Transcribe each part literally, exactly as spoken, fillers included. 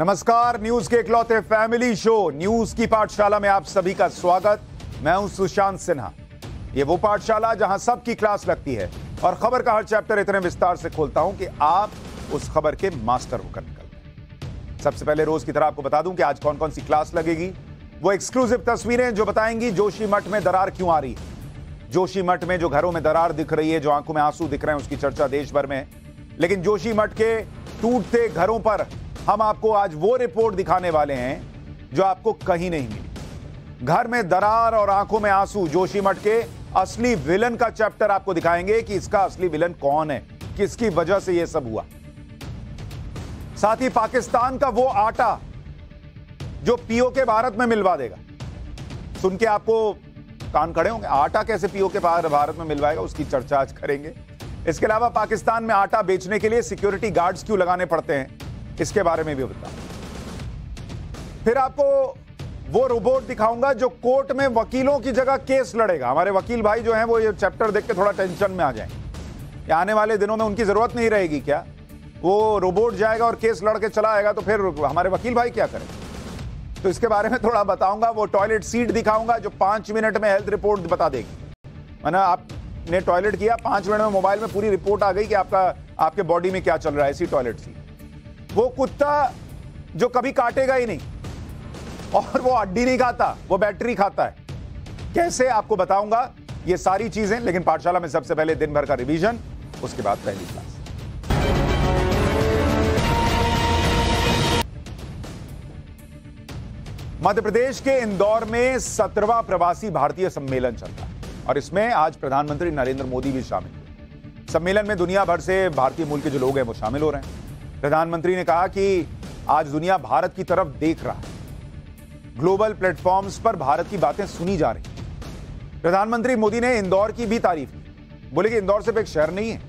नमस्कार, न्यूज के इकलौते फैमिली शो न्यूज की पाठशाला में आप सभी का स्वागत। मैं हूं सुशांत सिन्हा। ये वो पाठशाला जहां सबकी क्लास लगती है और खबर का हर चैप्टर इतने विस्तार से खोलता हूं कि आप उस खबर के मास्टर होकर निकल। सबसे पहले रोज की तरह आपको बता दूं कि आज कौन कौन सी क्लास लगेगी। वो एक्सक्लूसिव तस्वीरें जो बताएंगी जोशीमठ में दरार क्यों आ रही है, जोशीमठ में जो घरों में दरार दिख रही है, जो आंखों में आंसू दिख रहे हैं, उसकी चर्चा देश भर में है। लेकिन जोशीमठ के टूटते घरों पर हम आपको आज वो रिपोर्ट दिखाने वाले हैं जो आपको कहीं नहीं मिली। घर में दरार और आंखों में आंसू, जोशीमठ के असली विलन का चैप्टर आपको दिखाएंगे कि इसका असली विलन कौन है, किसकी वजह से यह सब हुआ। साथ ही पाकिस्तान का वो आटा जो पीओके भारत में मिलवा देगा, सुन के आपको कान खड़े होंगे, आटा कैसे पीओके भारत में मिलवाएगा, उसकी चर्चा आज करेंगे। इसके अलावा पाकिस्तान में आटा बेचने के लिए सिक्योरिटी गार्ड्स क्यों लगाने पड़ते हैं, इसके बारे में भी बताऊं। फिर आपको वो रोबोट दिखाऊंगा जो कोर्ट में वकीलों की जगह केस लड़ेगा। हमारे वकील भाई जो हैं वो ये चैप्टर देख के थोड़ा टेंशन में आ जाएंगे। आने वाले दिनों में उनकी जरूरत नहीं रहेगी क्या, वो रोबोट जाएगा और केस लड़ के चला आएगा, तो फिर हमारे वकील भाई क्या करें, तो इसके बारे में थोड़ा बताऊंगा। वो टॉयलेट सीट दिखाऊंगा जो पांच मिनट में हेल्थ रिपोर्ट बता देगी, माना आपने टॉयलेट किया, पांच मिनट में मोबाइल में पूरी रिपोर्ट आ गई कि आपका आपके बॉडी में क्या चल रहा है। ऐसी टॉयलेट सीट, वो कुत्ता जो कभी काटेगा ही नहीं और वो हड्डी नहीं खाता, वो बैटरी खाता है, कैसे, आपको बताऊंगा ये सारी चीजें। लेकिन पाठशाला में सबसे पहले दिन भर का रिवीजन, उसके बाद पहली क्लास। मध्य प्रदेश के इंदौर में सत्रहवां प्रवासी भारतीय सम्मेलन चलता है और इसमें आज प्रधानमंत्री नरेंद्र मोदी भी शामिल हुए। सम्मेलन में दुनिया भर से भारतीय मूल के जो लोग हैं वो शामिल हो रहे हैं। प्रधानमंत्री ने कहा कि आज दुनिया भारत की तरफ देख रहा है, ग्लोबल प्लेटफॉर्म्स पर भारत की बातें सुनी जा रही हैं। प्रधानमंत्री मोदी ने इंदौर की भी तारीफ की, बोले कि इंदौर सिर्फ एक शहर नहीं है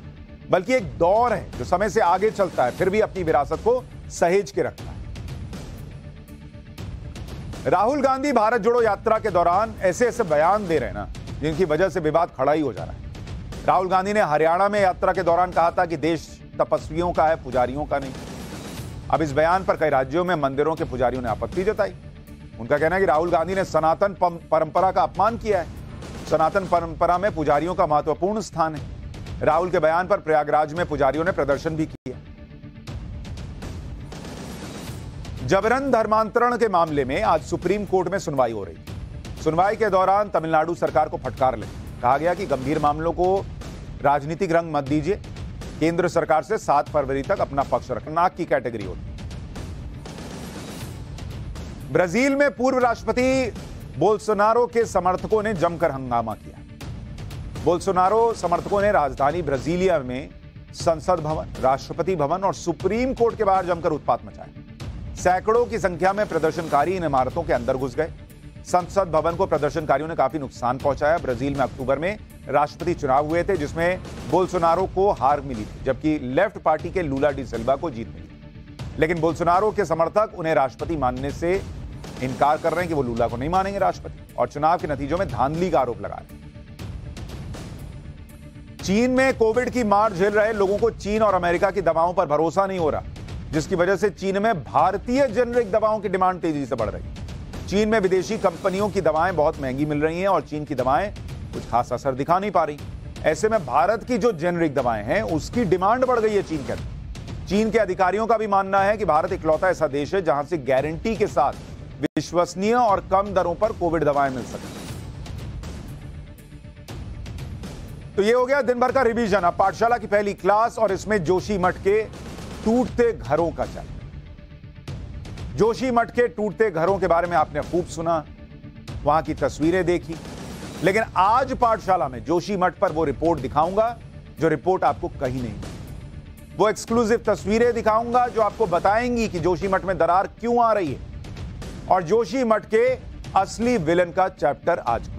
बल्कि एक दौर है जो समय से आगे चलता है, फिर भी अपनी विरासत को सहेज के रखता है। राहुल गांधी भारत जोड़ो यात्रा के दौरान ऐसे ऐसे बयान दे रहे हैं ना जिनकी वजह से विवाद खड़ा ही हो जा रहा है। राहुल गांधी ने हरियाणा में यात्रा के दौरान कहा था कि देश तपस्वियों का है, पुजारियों का नहीं। अब इस बयान पर कई राज्यों में मंदिरों के पुजारियों ने आपत्ति जताई। उनका कहना है कि राहुल गांधी ने सनातन परंपरा का अपमान किया है, सनातन परंपरा में पुजारियों का महत्वपूर्ण स्थान है। राहुल के बयान पर प्रयागराज में पुजारियों ने प्रदर्शन भी किया। जबरन धर्मांतरण के मामले में आज सुप्रीम कोर्ट में सुनवाई हो रही। सुनवाई के दौरान तमिलनाडु सरकार को फटकार लगी, कहा गया कि गंभीर मामलों को राजनीतिक रंग मत दीजिए, केंद्र सरकार से सात फरवरी तक अपना पक्ष रखना नाक की कैटेगरी होती। ब्राजील में पूर्व राष्ट्रपति बोल्सोनारो के समर्थकों ने जमकर हंगामा किया। बोल्सोनारो समर्थकों ने राजधानी ब्राजीलिया में संसद भवन, राष्ट्रपति भवन और सुप्रीम कोर्ट के बाहर जमकर उत्पात मचाया। सैकड़ों की संख्या में प्रदर्शनकारी इन इमारतों के अंदर घुस गए। संसद भवन को प्रदर्शनकारियों ने काफी नुकसान पहुंचाया। ब्राजील में अक्टूबर में राष्ट्रपति चुनाव हुए थे जिसमें बोल्सोनारो को हार मिली थी, जबकि लेफ्ट पार्टी के लूला डी सिल्वा को जीत मिली। लेकिन बोल्सोनारो के समर्थक उन्हें राष्ट्रपति मानने से इनकार कर रहे हैं कि वो लूला को नहीं मानेंगे राष्ट्रपति, और चुनाव के नतीजों में धांधली का आरोप लगा रहे हैं। चीन में कोविड की मार झेल रहे लोगों को चीन और अमेरिका की दवाओं पर भरोसा नहीं हो रहा, जिसकी वजह से चीन में भारतीय जेनेरिक दवाओं की डिमांड तेजी से बढ़ रही है। चीन में विदेशी कंपनियों की दवाएं बहुत महंगी मिल रही हैं और चीन की दवाएं कुछ खास असर दिखा नहीं पा रही। ऐसे में भारत की जो जेनरिक दवाएं हैं उसकी डिमांड बढ़ गई है चीन के अंदर। चीन के अधिकारियों का भी मानना है कि भारत इकलौता ऐसा देश है जहां से गारंटी के साथ विश्वसनीय और कम दरों पर कोविड दवाएं मिल सकती। तो यह हो गया दिन भर का रिवीजन। अब पाठशाला की पहली क्लास और इसमें जोशीमठ के टूटते घरों का चल। जोशीमठ के टूटते घरों के बारे में आपने खूब सुना, वहां की तस्वीरें देखी, लेकिन आज पाठशाला में जोशीमठ पर वो रिपोर्ट दिखाऊंगा जो रिपोर्ट आपको कहीं नहीं मिली। वो एक्सक्लूसिव तस्वीरें दिखाऊंगा जो आपको बताएंगी कि जोशीमठ में दरार क्यों आ रही है, और जोशीमठ के असली विलन का चैप्टर आज खुलेगा।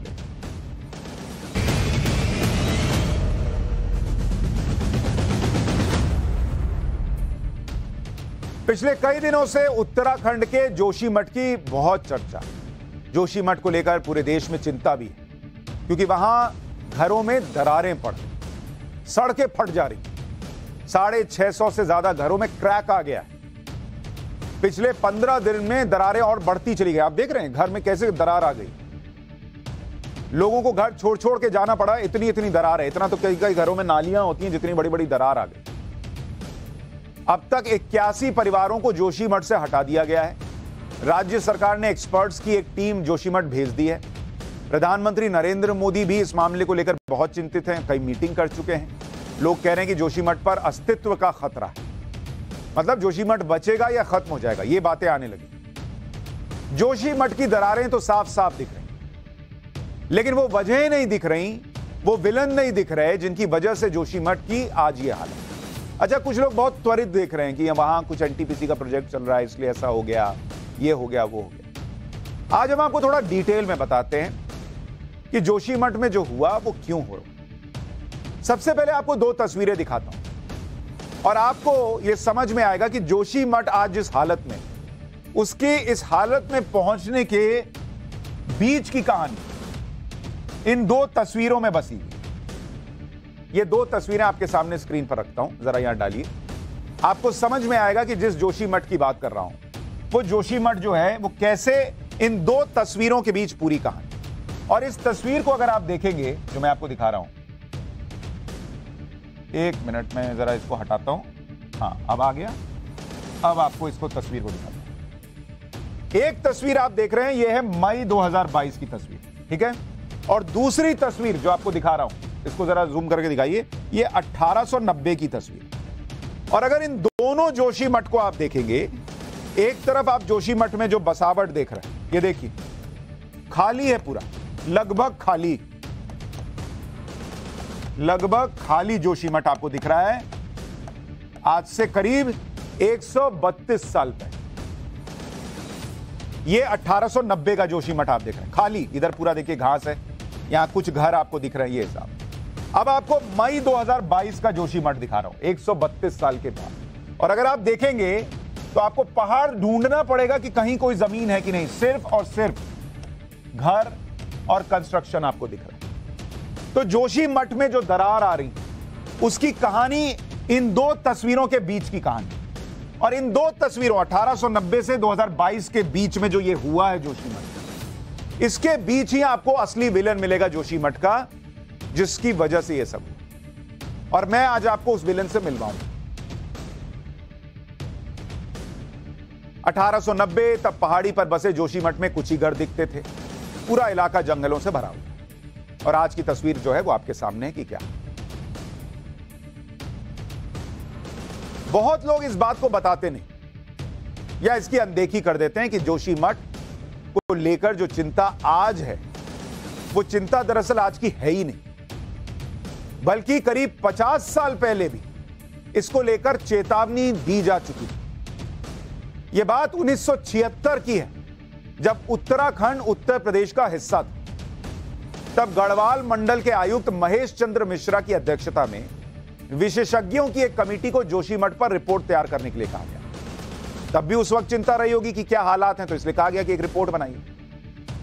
पिछले कई दिनों से उत्तराखंड के जोशीमठ की बहुत चर्चा, जोशीमठ को लेकर पूरे देश में चिंता भी है क्योंकि वहां घरों में दरारें पड़ रही, सड़कें फट जा रही, साढ़े छह सौ से ज्यादा घरों में क्रैक आ गया है। पिछले पंद्रह दिन में दरारें और बढ़ती चली गई। आप देख रहे हैं घर में कैसे दरार आ गई, लोगों को घर छोड़ छोड़ के जाना पड़ा, इतनी इतनी दरार है। इतना तो कई कई घरों में नालियां होती हैं जितनी बड़ी बड़ी दरार आ गई। अब तक इक्यासी परिवारों को जोशीमठ से हटा दिया गया है। राज्य सरकार ने एक्सपर्ट्स की एक टीम जोशीमठ भेज दी है। प्रधानमंत्री नरेंद्र मोदी भी इस मामले को लेकर बहुत चिंतित हैं, कई मीटिंग कर चुके हैं। लोग कह रहे हैं कि जोशीमठ पर अस्तित्व का खतरा है, मतलब जोशीमठ बचेगा या खत्म हो जाएगा, ये बातें आने लगी। जोशीमठ की दरारें तो साफ साफ दिख रही, लेकिन वो वजहें नहीं दिख रही, वो विलन नहीं दिख रहे जिनकी वजह से जोशीमठ की आज ये हालत। अच्छा, कुछ लोग बहुत त्वरित देख रहे हैं कि वहां कुछ एनटीपीसी का प्रोजेक्ट चल रहा है इसलिए ऐसा हो गया, ये हो गया, वो हो गया। आज हम आपको थोड़ा डिटेल में बताते हैं कि जोशीमठ में जो हुआ वो क्यों हो रहा। सबसे पहले आपको दो तस्वीरें दिखाता हूं और आपको यह समझ में आएगा कि जोशीमठ आज जिस हालत में, उसके इस हालत में पहुंचने के बीच की कहानी इन दो तस्वीरों में बसी हुई। ये दो तस्वीरें आपके सामने स्क्रीन पर रखता हूं, जरा यहां डालिए, आपको समझ में आएगा कि जिस जोशीमठ की बात कर रहा हूं वो जोशीमठ जो है वो कैसे इन दो तस्वीरों के बीच पूरी कहानी। और इस तस्वीर को अगर आप देखेंगे जो मैं आपको दिखा रहा हूं, एक मिनट में जरा इसको हटाता हूं, हाँ अब आ गया, अब आपको इसको तस्वीर को दिखाता हूं। एक तस्वीर आप देख रहे हैं यह है मई दो हज़ार बाईस की तस्वीर, ठीक है, और दूसरी तस्वीर जो आपको दिखा रहा हूं, इसको जरा जूम करके दिखाइए, यह अठारह सौ नब्बे की तस्वीर। और अगर इन दोनों जोशीमठ को आप देखेंगे, एक तरफ आप जोशीमठ में जो बसावट देख रहे हैं, ये देखिए खाली है, पूरा लगभग खाली लगभग खाली जोशीमठ आपको दिख रहा है। आज से करीब एक सौ बत्तीस साल पहले ये अठारह सौ नब्बे का जोशीमठ आप देख रहे हैं, खाली। इधर पूरा देखिए घास है, यहां कुछ घर आपको दिख रहे हैं, ये हिसाब। अब आपको मई दो हज़ार बाईस का जोशीमठ दिखा रहा हूं, एक सौ बत्तीस साल के बाद। और अगर आप देखेंगे तो आपको पहाड़ ढूंढना पड़ेगा कि कहीं कोई जमीन है कि नहीं, सिर्फ और सिर्फ घर और कंस्ट्रक्शन आपको दिख रहा है। तो जोशीमठ में जो दरार आ रही, उसकी कहानी इन दो तस्वीरों के बीच की कहानी। और इन दो तस्वीरों अठारह सौ नब्बे से दो हज़ार बाईस के बीच में जो ये हुआ है जोशीमठ, इसके बीच ही आपको असली विलन मिलेगा जोशीमठ का, जिसकी वजह से ये सब हुआ। और मैं आज आपको उस विलन से मिलवाऊंगा। अठारह सौ नब्बे तब पहाड़ी पर बसे जोशीमठ में कुछ ही घर दिखते थे, पूरा इलाका जंगलों से भरा हुआ। और आज की तस्वीर जो है वो आपके सामने है कि क्या। बहुत लोग इस बात को बताते नहीं या इसकी अनदेखी कर देते हैं कि जोशीमठ को लेकर जो चिंता आज है वो चिंता दरअसल आज की है ही नहीं, बल्कि करीब पचास साल पहले भी इसको लेकर चेतावनी दी जा चुकी है। यह बात उन्नीस सौ छिहत्तर की है, जब उत्तराखंड उत्तर प्रदेश का हिस्सा था। तब गढ़वाल मंडल के आयुक्त महेश चंद्र मिश्रा की अध्यक्षता में विशेषज्ञों की एक कमेटी को जोशीमठ पर रिपोर्ट तैयार करने के लिए कहा गया। तब भी उस वक्त चिंता रही होगी कि क्या हालात हैं, तो इसलिए कहा गया कि एक रिपोर्ट बनाइए।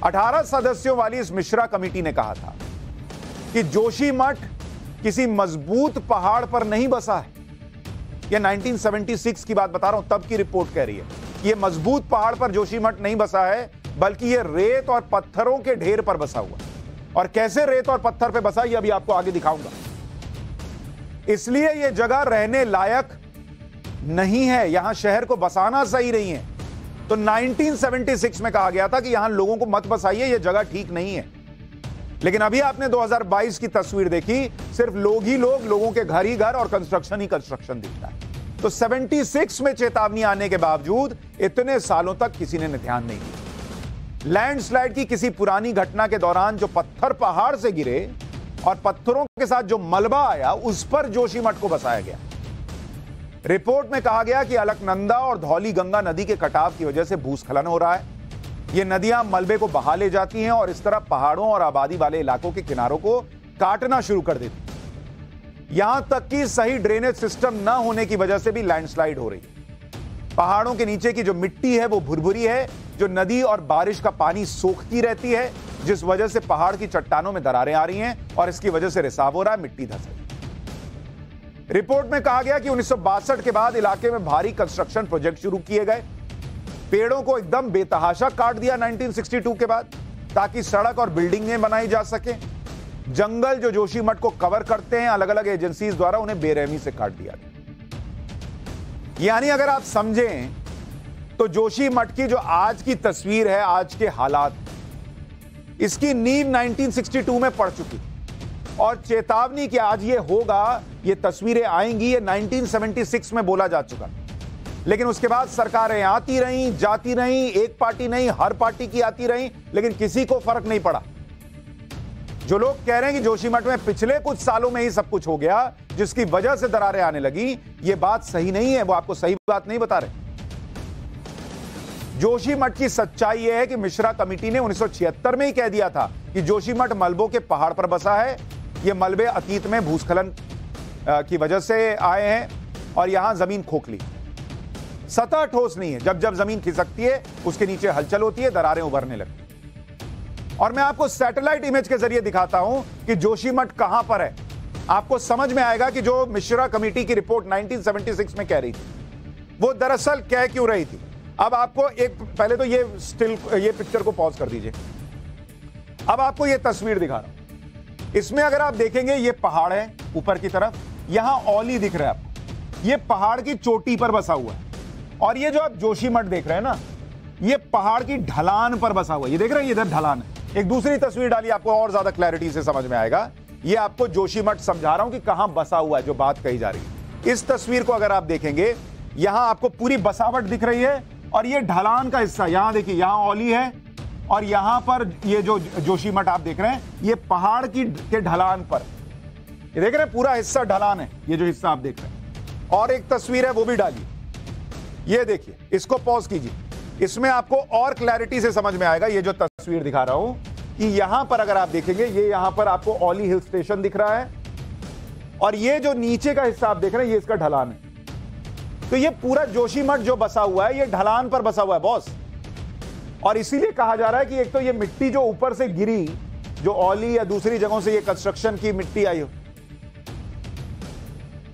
अठारह सदस्यों वाली इस मिश्रा कमेटी ने कहा था कि जोशीमठ किसी मजबूत पहाड़ पर नहीं बसा है। यह नाइनटीन सेवेंटी सिक्स की बात बता रहा हूं, तब की रिपोर्ट कह रही है कि यह मजबूत पहाड़ पर जोशीमठ नहीं बसा है, बल्कि यह रेत और पत्थरों के ढेर पर बसा हुआ। और कैसे रेत और पत्थर पे बसा, ये अभी आपको आगे दिखाऊंगा। इसलिए ये जगह रहने लायक नहीं है, यहां शहर को बसाना सही नहीं है। तो नाइनटीन सेवेंटी सिक्स में कहा गया था कि यहां लोगों को मत बसाइए, ये जगह ठीक नहीं है। लेकिन अभी आपने दो हज़ार बाईस की तस्वीर देखी, सिर्फ लोग ही लोग, लोगों के घर ही घर और कंस्ट्रक्शन ही कंस्ट्रक्शन दिखता है। तो सेवेंटी सिक्स में चेतावनी आने के बावजूद इतने सालों तक किसी ने ध्यान नहीं दिया। लैंडस्लाइड की किसी पुरानी घटना के दौरान जो पत्थर पहाड़ से गिरे और पत्थरों के साथ जो मलबा आया, उस पर जोशीमठ को बसाया गया। रिपोर्ट में कहा गया कि अलकनंदा और धौली गंगा नदी के कटाव की वजह से भूस्खलन हो रहा है। ये नदियां मलबे को बहा ले जाती हैं और इस तरह पहाड़ों और आबादी वाले इलाकों के किनारों को काटना शुरू कर देती। यहां तक कि सही ड्रेनेज सिस्टम न होने की वजह से भी लैंडस्लाइड हो रही है। पहाड़ों के नीचे की जो मिट्टी है वो भुरभुरी है, जो नदी और बारिश का पानी सोखती रहती है, जिस वजह से पहाड़ की चट्टानों में दरारें आ रही हैं और इसकी वजह से रिसाव हो रहा है, मिट्टी धंस रही है। रिपोर्ट में कहा गया कि उन्नीस सौ बासठ के बाद इलाके में भारी कंस्ट्रक्शन प्रोजेक्ट शुरू किए गए, पेड़ों को एकदम बेतहाशा काट दिया उन्नीस सौ बासठ के बाद, ताकि सड़क और बिल्डिंगें बनाई जा सके। जंगल जो जोशीमठ को कवर करते हैं, अलग अलग एजेंसीज द्वारा उन्हें बेरहमी से काट दिया गया। यानी अगर आप समझें तो जोशीमठ की जो आज की तस्वीर है, आज के हालात, इसकी नींव उन्नीस सौ बासठ में पड़ चुकी और चेतावनी कि आज ये होगा, ये तस्वीरें आएंगी, ये उन्नीस सौ छिहत्तर में बोला जा चुका। लेकिन उसके बाद सरकारें आती रहीं, जाती रहीं, एक पार्टी नहीं हर पार्टी की आती रहीं, लेकिन किसी को फर्क नहीं पड़ा। जो लोग कह रहे हैं कि जोशीमठ में पिछले कुछ सालों में ही सब कुछ हो गया जिसकी वजह से दरारें आने लगी, ये बात सही नहीं है, वो आपको सही बात नहीं बता रहे। जोशीमठ की सच्चाई यह है कि मिश्रा कमिटी ने उन्नीस सौ छिहत्तर में ही कह दिया था कि जोशीमठ मलबों के पहाड़ पर बसा है, ये मलबे अतीत में भूस्खलन की वजह से आए हैं और यहां जमीन खोखली, सतह ठोस नहीं है, जब जब जमीन खिसकती है उसके नीचे हलचल होती है, दरारें उभरने लगती। और मैं आपको सैटेलाइट इमेज के जरिए दिखाता हूं कि जोशीमठ कहां पर है, आपको समझ में आएगा कि जो मिश्रा कमेटी की रिपोर्ट उन्नीस सौ छिहत्तर में कह रही थी वो दरअसल कह क्यों रही थी। अब आपको एक, पहले तो ये स्टिल, ये पिक्चर को पॉज कर दीजिए। अब आपको ये तस्वीर दिखा रहा हूं, इसमें अगर आप देखेंगे ये पहाड़ है ऊपर की तरफ, यहां ओली दिख रहा है आपको, ये पहाड़ की चोटी पर बसा हुआ है। और ये जो आप जोशीमठ देख रहे हैं ना, ये पहाड़ की ढलान पर बसा हुआ है, ये देख रहे हैं, इधर ढलान है। एक दूसरी तस्वीर डाली, आपको और ज्यादा क्लैरिटी से समझ में आएगा। ये आपको जोशीमठ समझा रहा हूं कि कहां बसा हुआ है, जो बात कही जा रही है। इस तस्वीर को अगर आप देखेंगे, यहां आपको पूरी बसावट दिख रही है और ये ढलान का हिस्सा, यहां देखिए, यहां ओली है और यहां पर ये जो जोशीमठ आप देख रहे हैं, ये पहाड़ की के ढलान पर, ये देख रहे हैं, पूरा हिस्सा ढलान है, ये जो हिस्सा आप देख रहे हैं। और एक तस्वीर है, वो भी डालिए, ये देखिए, इसको पॉज कीजिए, इसमें आपको और क्लैरिटी से समझ में आएगा। ये जो तस्वीर दिखा रहा हूं कि यहां पर अगर आप देखेंगे, ये यहां पर आपको ओली हिल स्टेशन दिख रहा है और ये जो नीचे का हिस्सा आप देख रहे हैं, ये इसका ढलान है। तो ये पूरा जोशीमठ जो बसा हुआ है, ये ढलान पर बसा हुआ है बॉस। और इसीलिए कहा जा रहा है कि एक तो ये मिट्टी जो ऊपर से गिरी, जो ओली या दूसरी जगहों से ये कंस्ट्रक्शन की मिट्टी आई हो,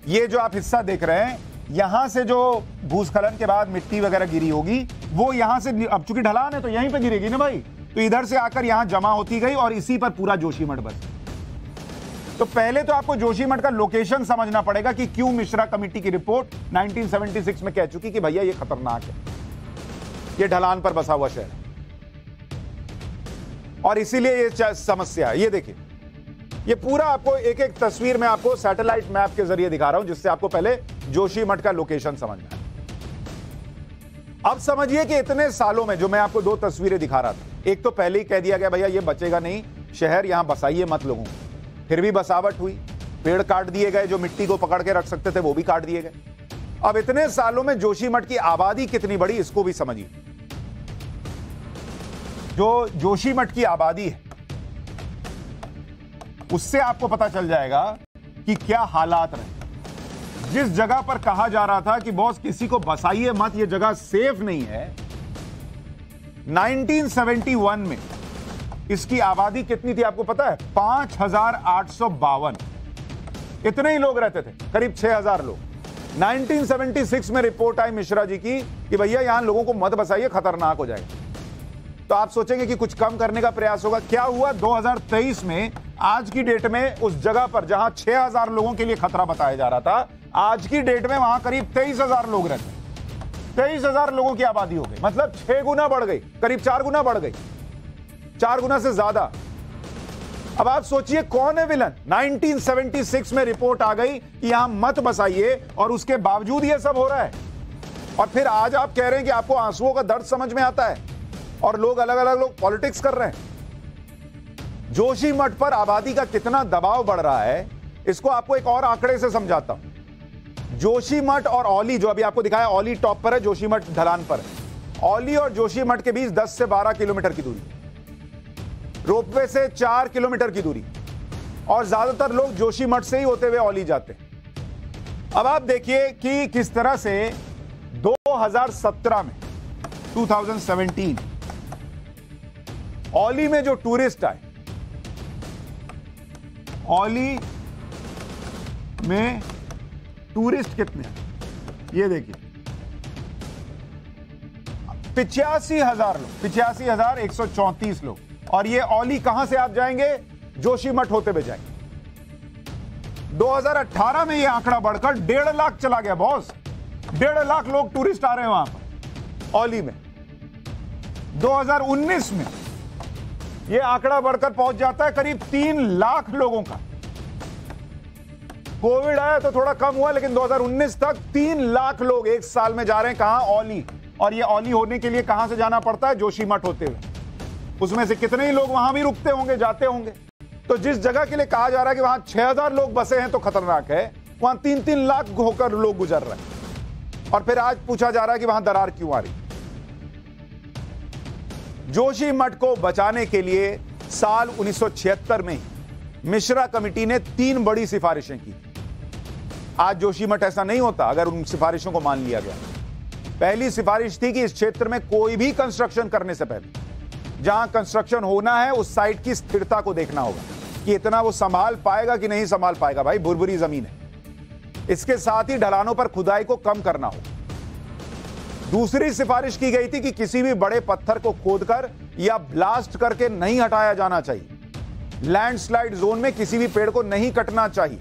ये जो आप हिस्सा देख रहे हैं, यहां से जो भूस्खलन के बाद मिट्टी वगैरह गिरी होगी, वो यहां से, अब चूंकि ढलान है तो यहीं पर गिरेगी ना भाई, तो इधर से आकर यहां जमा होती गई और इसी पर पूरा जोशीमठ बसा। तो पहले तो आपको जोशीमठ का लोकेशन समझना पड़ेगा कि क्यों मिश्रा कमेटी की रिपोर्ट उन्नीस सौ छिहत्तर में कह चुकी कि भैया ये खतरनाक है, ये ढलान पर बसा हुआ शहर है और इसीलिए ये समस्या है। ये देखिए, ये पूरा आपको एक एक तस्वीर में आपको सैटेलाइट मैप के जरिए दिखा रहा हूं, जिससे आपको पहले जोशीमठ का लोकेशन समझना है। अब समझिए कि इतने सालों में जो मैं आपको दो तस्वीरें दिखा रहा था, एक तो पहले ही कह दिया गया भैया ये बचेगा नहीं शहर, यहां बसाइए मत लोगों को, फिर भी बसावट हुई, पेड़ काट दिए गए, जो मिट्टी को पकड़ के रख सकते थे वो भी काट दिए गए। अब इतने सालों में जोशीमठ की आबादी कितनी बड़ी, इसको भी समझिए। जो जोशीमठ की आबादी है उससे आपको पता चल जाएगा कि क्या हालात रहे। जिस जगह पर कहा जा रहा था कि बॉस किसी को बसाइए मत, ये जगह सेफ नहीं है, उन्नीस सौ इकहत्तर में इसकी आबादी कितनी थी आपको पता है? पांच हजार आठ सौ बावन। इतने ही लोग रहते थे, करीब छह हजार लोग। उन्नीस सौ छिहत्तर में रिपोर्ट आई मिश्रा जी की कि भैया यहां लोगों को मत बसाइए, खतरनाक हो जाएगा। तो आप सोचेंगे कि कुछ कम करने का प्रयास होगा, क्या हुआ? दो हजार तेईस में आज की डेट में उस जगह पर जहां छह हजार लोगों के लिए खतरा बताया जा रहा था, आज की डेट में वहां करीब तेईस हजार लोग रहते हैं। तेईस हजार लोगों की आबादी हो गई, मतलब छह गुना बढ़ गई, करीब चार गुना बढ़ गई, चार गुना से ज्यादा। अब आप सोचिए कौन है विलन? उन्नीस सौ छिहत्तर में रिपोर्ट आ गई कि यहां मत बसाइए और उसके बावजूद यह सब हो रहा है। और फिर आज आप कह रहे हैं कि आपको आंसुओं का दर्द समझ में आता है और लोग अलग अलग लोग पॉलिटिक्स कर रहे हैं। जोशीमठ पर आबादी का कितना दबाव बढ़ रहा है, इसको आपको एक और आंकड़े से समझाता हूं। जोशीमठ और ओली, जो अभी आपको दिखाया, ओली टॉप पर है, जोशीमठ ढलान पर है। ओली और जोशीमठ के बीच दस से बारह किलोमीटर की दूरी, रोपवे से चार किलोमीटर की दूरी, और ज्यादातर लोग जोशीमठ से ही होते हुए ओली जाते हैं। अब आप देखिए कि किस तरह से दो हजार सत्रह में दो हजार सत्रह ओली में जो टूरिस्ट आए, ओली में टूरिस्ट कितने, ये देखिए पिचासी हजार लोग पिचासी हजार एक सौ चौंतीस लोग। और ये औली कहां से आप जाएंगे? जोशीमठ होते हुए जाएंगे। दो हज़ार अठारह में ये आंकड़ा बढ़कर डेढ़ लाख चला गया बॉस। डेढ़ लाख लोग टूरिस्ट आ रहे हैं वहां पर औली में। दो हज़ार उन्नीस में ये आंकड़ा बढ़कर पहुंच जाता है करीब तीन लाख लोगों का। कोविड आया तो थोड़ा कम हुआ, लेकिन दो हज़ार उन्नीस तक तीन लाख लोग एक साल में जा रहे हैं। कहां? औली। और ये औली होने के लिए कहां से जाना पड़ता है? जोशीमठ होते हुए। उसमें से कितने ही लोग वहां भी रुकते होंगे, जाते होंगे। तो जिस जगह के लिए कहा जा रहा है कि वहां छह हजार लोग बसे हैं तो खतरनाक है, वहां तीन तीन लाख होकर लोग गुजर रहे हैं। और फिर आज पूछा जा रहा है कि वहां दरार क्यों आ रही है। जोशीमठ को बचाने के लिए साल उन्नीस सौ छिहत्तर में मिश्रा कमिटी ने तीन बड़ी सिफारिशें की। आज जोशीमठ ऐसा नहीं होता अगर उन सिफारिशों को मान लिया गया। पहली सिफारिश थी कि इस क्षेत्र में कोई भी कंस्ट्रक्शन करने से पहले जहां कंस्ट्रक्शन होना है उस साइट की स्थिरता को देखना होगा कि इतना वो संभाल पाएगा कि नहीं संभाल पाएगा। भाई भुरभुरी जमीन है। इसके साथ ही ढलानों पर खुदाई को कम करना होगा। दूसरी सिफारिश की गई थी कि किसी भी बड़े पत्थर को खोदकर या ब्लास्ट करके नहीं हटाया जाना चाहिए। लैंडस्लाइड जोन में किसी भी पेड़ को नहीं कटना चाहिए।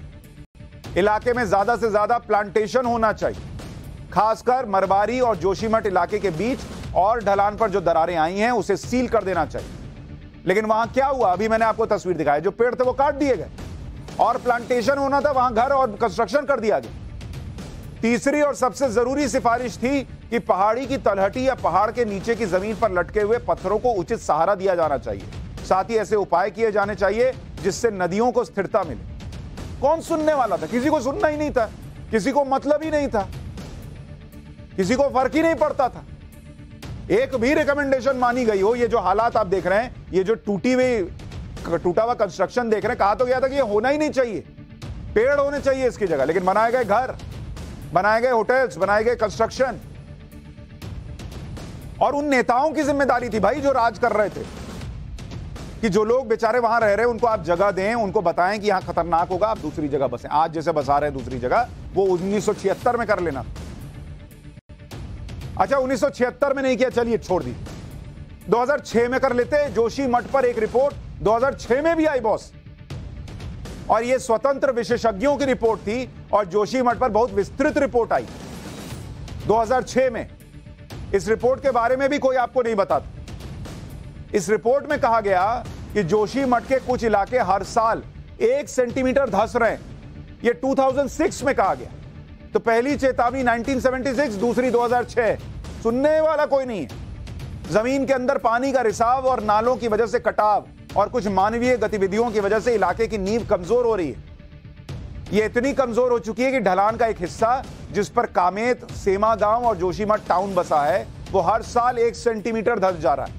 इलाके में ज्यादा से ज्यादा प्लांटेशन होना चाहिए, खासकर मरबारी और जोशीमठ इलाके के बीच। और ढलान पर जो दरारें आई हैं उसे सील कर देना चाहिए। लेकिन वहां क्या हुआ? अभी मैंने आपको तस्वीर दिखाई, जो पेड़ थे वो काट दिए गए और प्लांटेशन होना था वहां घर और कंस्ट्रक्शन कर दिया गया। तीसरी और सबसे जरूरी सिफारिश थी कि पहाड़ी की तलहटी या पहाड़ के नीचे की जमीन पर लटके हुए पत्थरों को उचित सहारा दिया जाना चाहिए। साथ ही ऐसे उपाय किए जाने चाहिए जिससे नदियों को स्थिरता मिले। कौन सुनने वाला था? किसी को सुनना ही नहीं था, किसी को मतलब ही नहीं था, किसी को फर्क ही नहीं पड़ता था। एक भी रिकमेंडेशन मानी गई हो। ये जो हालात आप देख रहे हैं, ये जो टूटी हुई टूटा हुआ कंस्ट्रक्शन देख रहे हैं, कहा तो गया था कि ये होना ही नहीं चाहिए, पेड़ होने चाहिए इसकी जगह, लेकिन बनाए गए घर, बनाए गए होटल्स, बनाए गए कंस्ट्रक्शन। और उन नेताओं की जिम्मेदारी थी भाई जो राज कर रहे थे कि जो लोग बेचारे वहां रह रहे हैं उनको आप जगह दें, उनको बताएं कि यहां खतरनाक होगा, आप दूसरी जगह बसें। आज जैसे बसा रहे हैं दूसरी जगह, वो उन्नीस सौ छिहत्तर में कर लेना। अच्छा, उन्नीस सौ छिहत्तर में नहीं किया, चलिए छोड़ दी। दो हजार छह में कर लेते। जोशीमठ पर एक रिपोर्ट दो हजार छह में भी आई बॉस, और यह स्वतंत्र विशेषज्ञों की रिपोर्ट थी। और जोशीमठ पर बहुत विस्तृत रिपोर्ट आई दो हज़ार छह में। इस रिपोर्ट के बारे में भी कोई आपको नहीं बताता। इस रिपोर्ट में कहा गया कि जोशीमठ के कुछ इलाके हर साल एक सेंटीमीटर धंस रहे हैं। यह दो हज़ार छह में कहा गया। तो पहली चेतावनी उन्नीस सौ छिहत्तर, दूसरी दो हज़ार छह। सुनने वाला कोई नहीं है। जमीन के अंदर पानी का रिसाव और नालों की वजह से कटाव और कुछ मानवीय गतिविधियों की वजह से इलाके की नींव कमजोर हो रही है। यह इतनी कमजोर हो चुकी है कि ढलान का एक हिस्सा जिस पर कामेत, सेमा गांव और जोशीमठ टाउन बसा है, वो हर साल एक सेंटीमीटर धंस जा रहा है।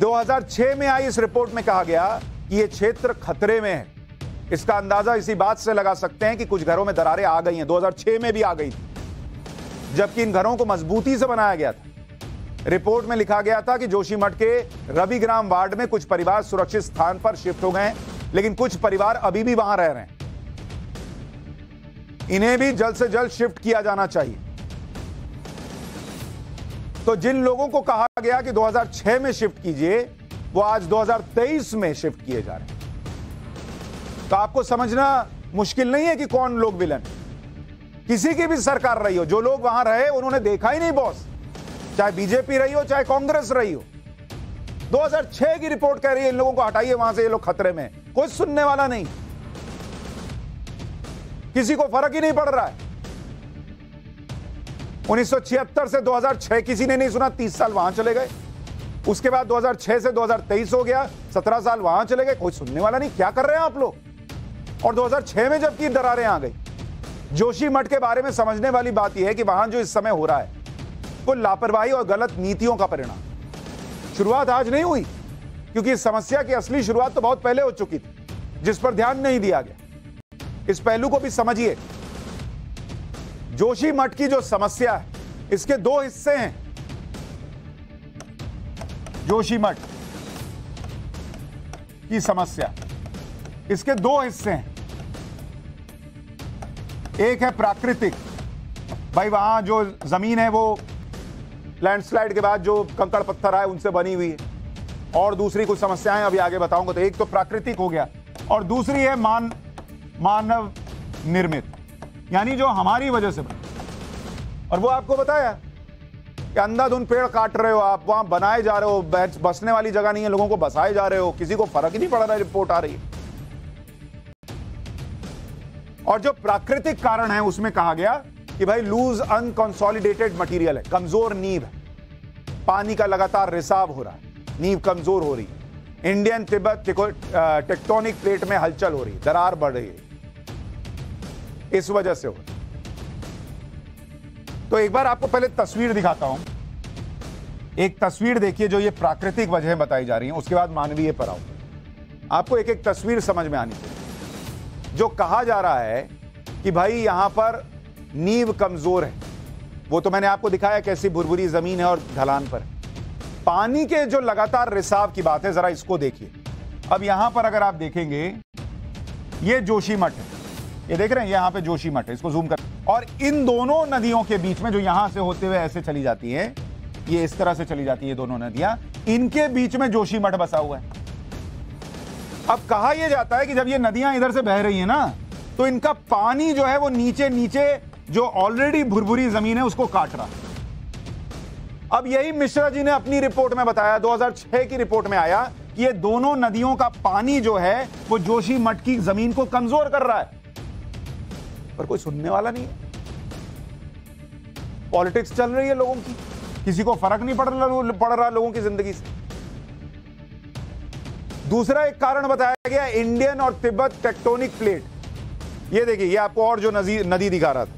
दो हज़ार छह में आई इस रिपोर्ट में कहा गया कि यह क्षेत्र खतरे में है। इसका अंदाजा इसी बात से लगा सकते हैं कि कुछ घरों में दरारें आ गई हैं। दो हज़ार छह में भी आ गई थी, जबकि इन घरों को मजबूती से बनाया गया था। रिपोर्ट में लिखा गया था कि जोशीमठ के रविग्राम वार्ड में कुछ परिवार सुरक्षित स्थान पर शिफ्ट हो गए, लेकिन कुछ परिवार अभी भी वहां रह रहे हैं। इन्हें भी जल्द से जल्द शिफ्ट किया जाना चाहिए। तो जिन लोगों को कहा गया कि दो हज़ार छह में शिफ्ट कीजिए, वो आज दो हज़ार तेईस में शिफ्ट किए जा रहे हैं। तो आपको समझना मुश्किल नहीं है कि कौन लोग विलन। किसी की भी सरकार रही हो, जो लोग वहां रहे उन्होंने देखा ही नहीं बॉस, चाहे बीजेपी रही हो चाहे कांग्रेस रही हो। दो हज़ार छह की रिपोर्ट कह रही है इन लोगों को हटाइए वहां से, ये लोग खतरे में हैं। कोई सुनने वाला नहीं, किसी को फर्क ही नहीं पड़ रहा है। उन्नीस सौ छिहत्तर से दो हज़ार छह किसी ने नहीं सुना। तीस साल वहां चले गए। उसके बाद दो हज़ार छह से दो हज़ार तेईस हो गया, सत्रह साल वहां चले गए। कोई सुनने वाला नहीं। क्या कर रहे हैं आप लोग? और दो हज़ार छह में जबकि दरारें आ गई। जोशीमठ के बारे में समझने वाली बात यह है कि वहां जो इस समय हो रहा है को लापरवाही और गलत नीतियों का परिणाम। शुरुआत आज नहीं हुई, क्योंकि इस समस्या की असली शुरुआत तो बहुत पहले हो चुकी थी, जिस पर ध्यान नहीं दिया गया। इस पहलू को भी समझिए। जोशीमठ की जो समस्या है, इसके दो हिस्से हैं। जोशीमठ की समस्या, इसके दो हिस्से हैं। एक है प्राकृतिक, भाई वहाँ जो ज़मीन है वो लैंडस्लाइड के बाद जो कंकड़ पत्थर आए उनसे बनी हुई है, और दूसरी कुछ समस्याएं अभी आगे बताऊंगा। तो एक तो प्राकृतिक हो गया और दूसरी है मान मानव निर्मित, यानी जो हमारी वजह से बनी। और वो आपको बताया कि अंधाधुन पेड़ काट रहे हो आप, वहाँ बनाए जा रहे हो, बसने वाली जगह नहीं है, लोगों को बसाए जा रहे हो, किसी को फर्क ही नहीं पड़ रहा है, रिपोर्ट आ रही है। और जो प्राकृतिक कारण है उसमें कहा गया कि भाई लूज अनकंसोलिडेटेड मटेरियल है, कमजोर नींव है, पानी का लगातार रिसाव हो रहा है, नींव कमजोर हो रही है, इंडियन तिब्बत टेक्टोनिक प्लेट में हलचल हो रही है, दरार बढ़ रही है, इस वजह से हो रही है। तो एक बार आपको पहले तस्वीर दिखाता हूं, एक तस्वीर देखिए जो ये प्राकृतिक वजह बताई जा रही है, उसके बाद मानवीय पर आओ। आपको एक एक तस्वीर समझ में आनी चाहिए। जो कहा जा रहा है कि भाई यहां पर नींव कमजोर है, वो तो मैंने आपको दिखाया कैसी भुरभुरी जमीन है और ढलान पर पानी के जो लगातार रिसाव की बात है, जरा इसको देखिए। अब यहां पर अगर आप देखेंगे, ये जोशीमठ है, ये देख रहे हैं, यहां पे जोशीमठ है, इसको जूम कर, और इन दोनों नदियों के बीच में जो यहां से होते हुए ऐसे चली जाती है, ये इस तरह से चली जाती है दोनों नदियां, इनके बीच में जोशीमठ बसा हुआ है। अब कहा यह जाता है कि जब ये नदियां इधर से बह रही है ना, तो इनका पानी जो है वो नीचे नीचे जो ऑलरेडी भुरभुरी जमीन है उसको काट रहा। अब यही मिश्रा जी ने अपनी रिपोर्ट में बताया, दो हज़ार छह की रिपोर्ट में आया कि ये दोनों नदियों का पानी जो है वो जोशीमठ की जमीन को कमजोर कर रहा है, पर कोई सुनने वाला नहीं है। पॉलिटिक्स चल रही है लोगों की, किसी को फर्क नहीं पड़ रहा पड़ रहा लोगों की जिंदगी से। दूसरा एक कारण बताया गया, इंडियन और तिब्बत टेक्टोनिक प्लेट। ये देखिए, ये आपको और जो नदी दिखा रहा था,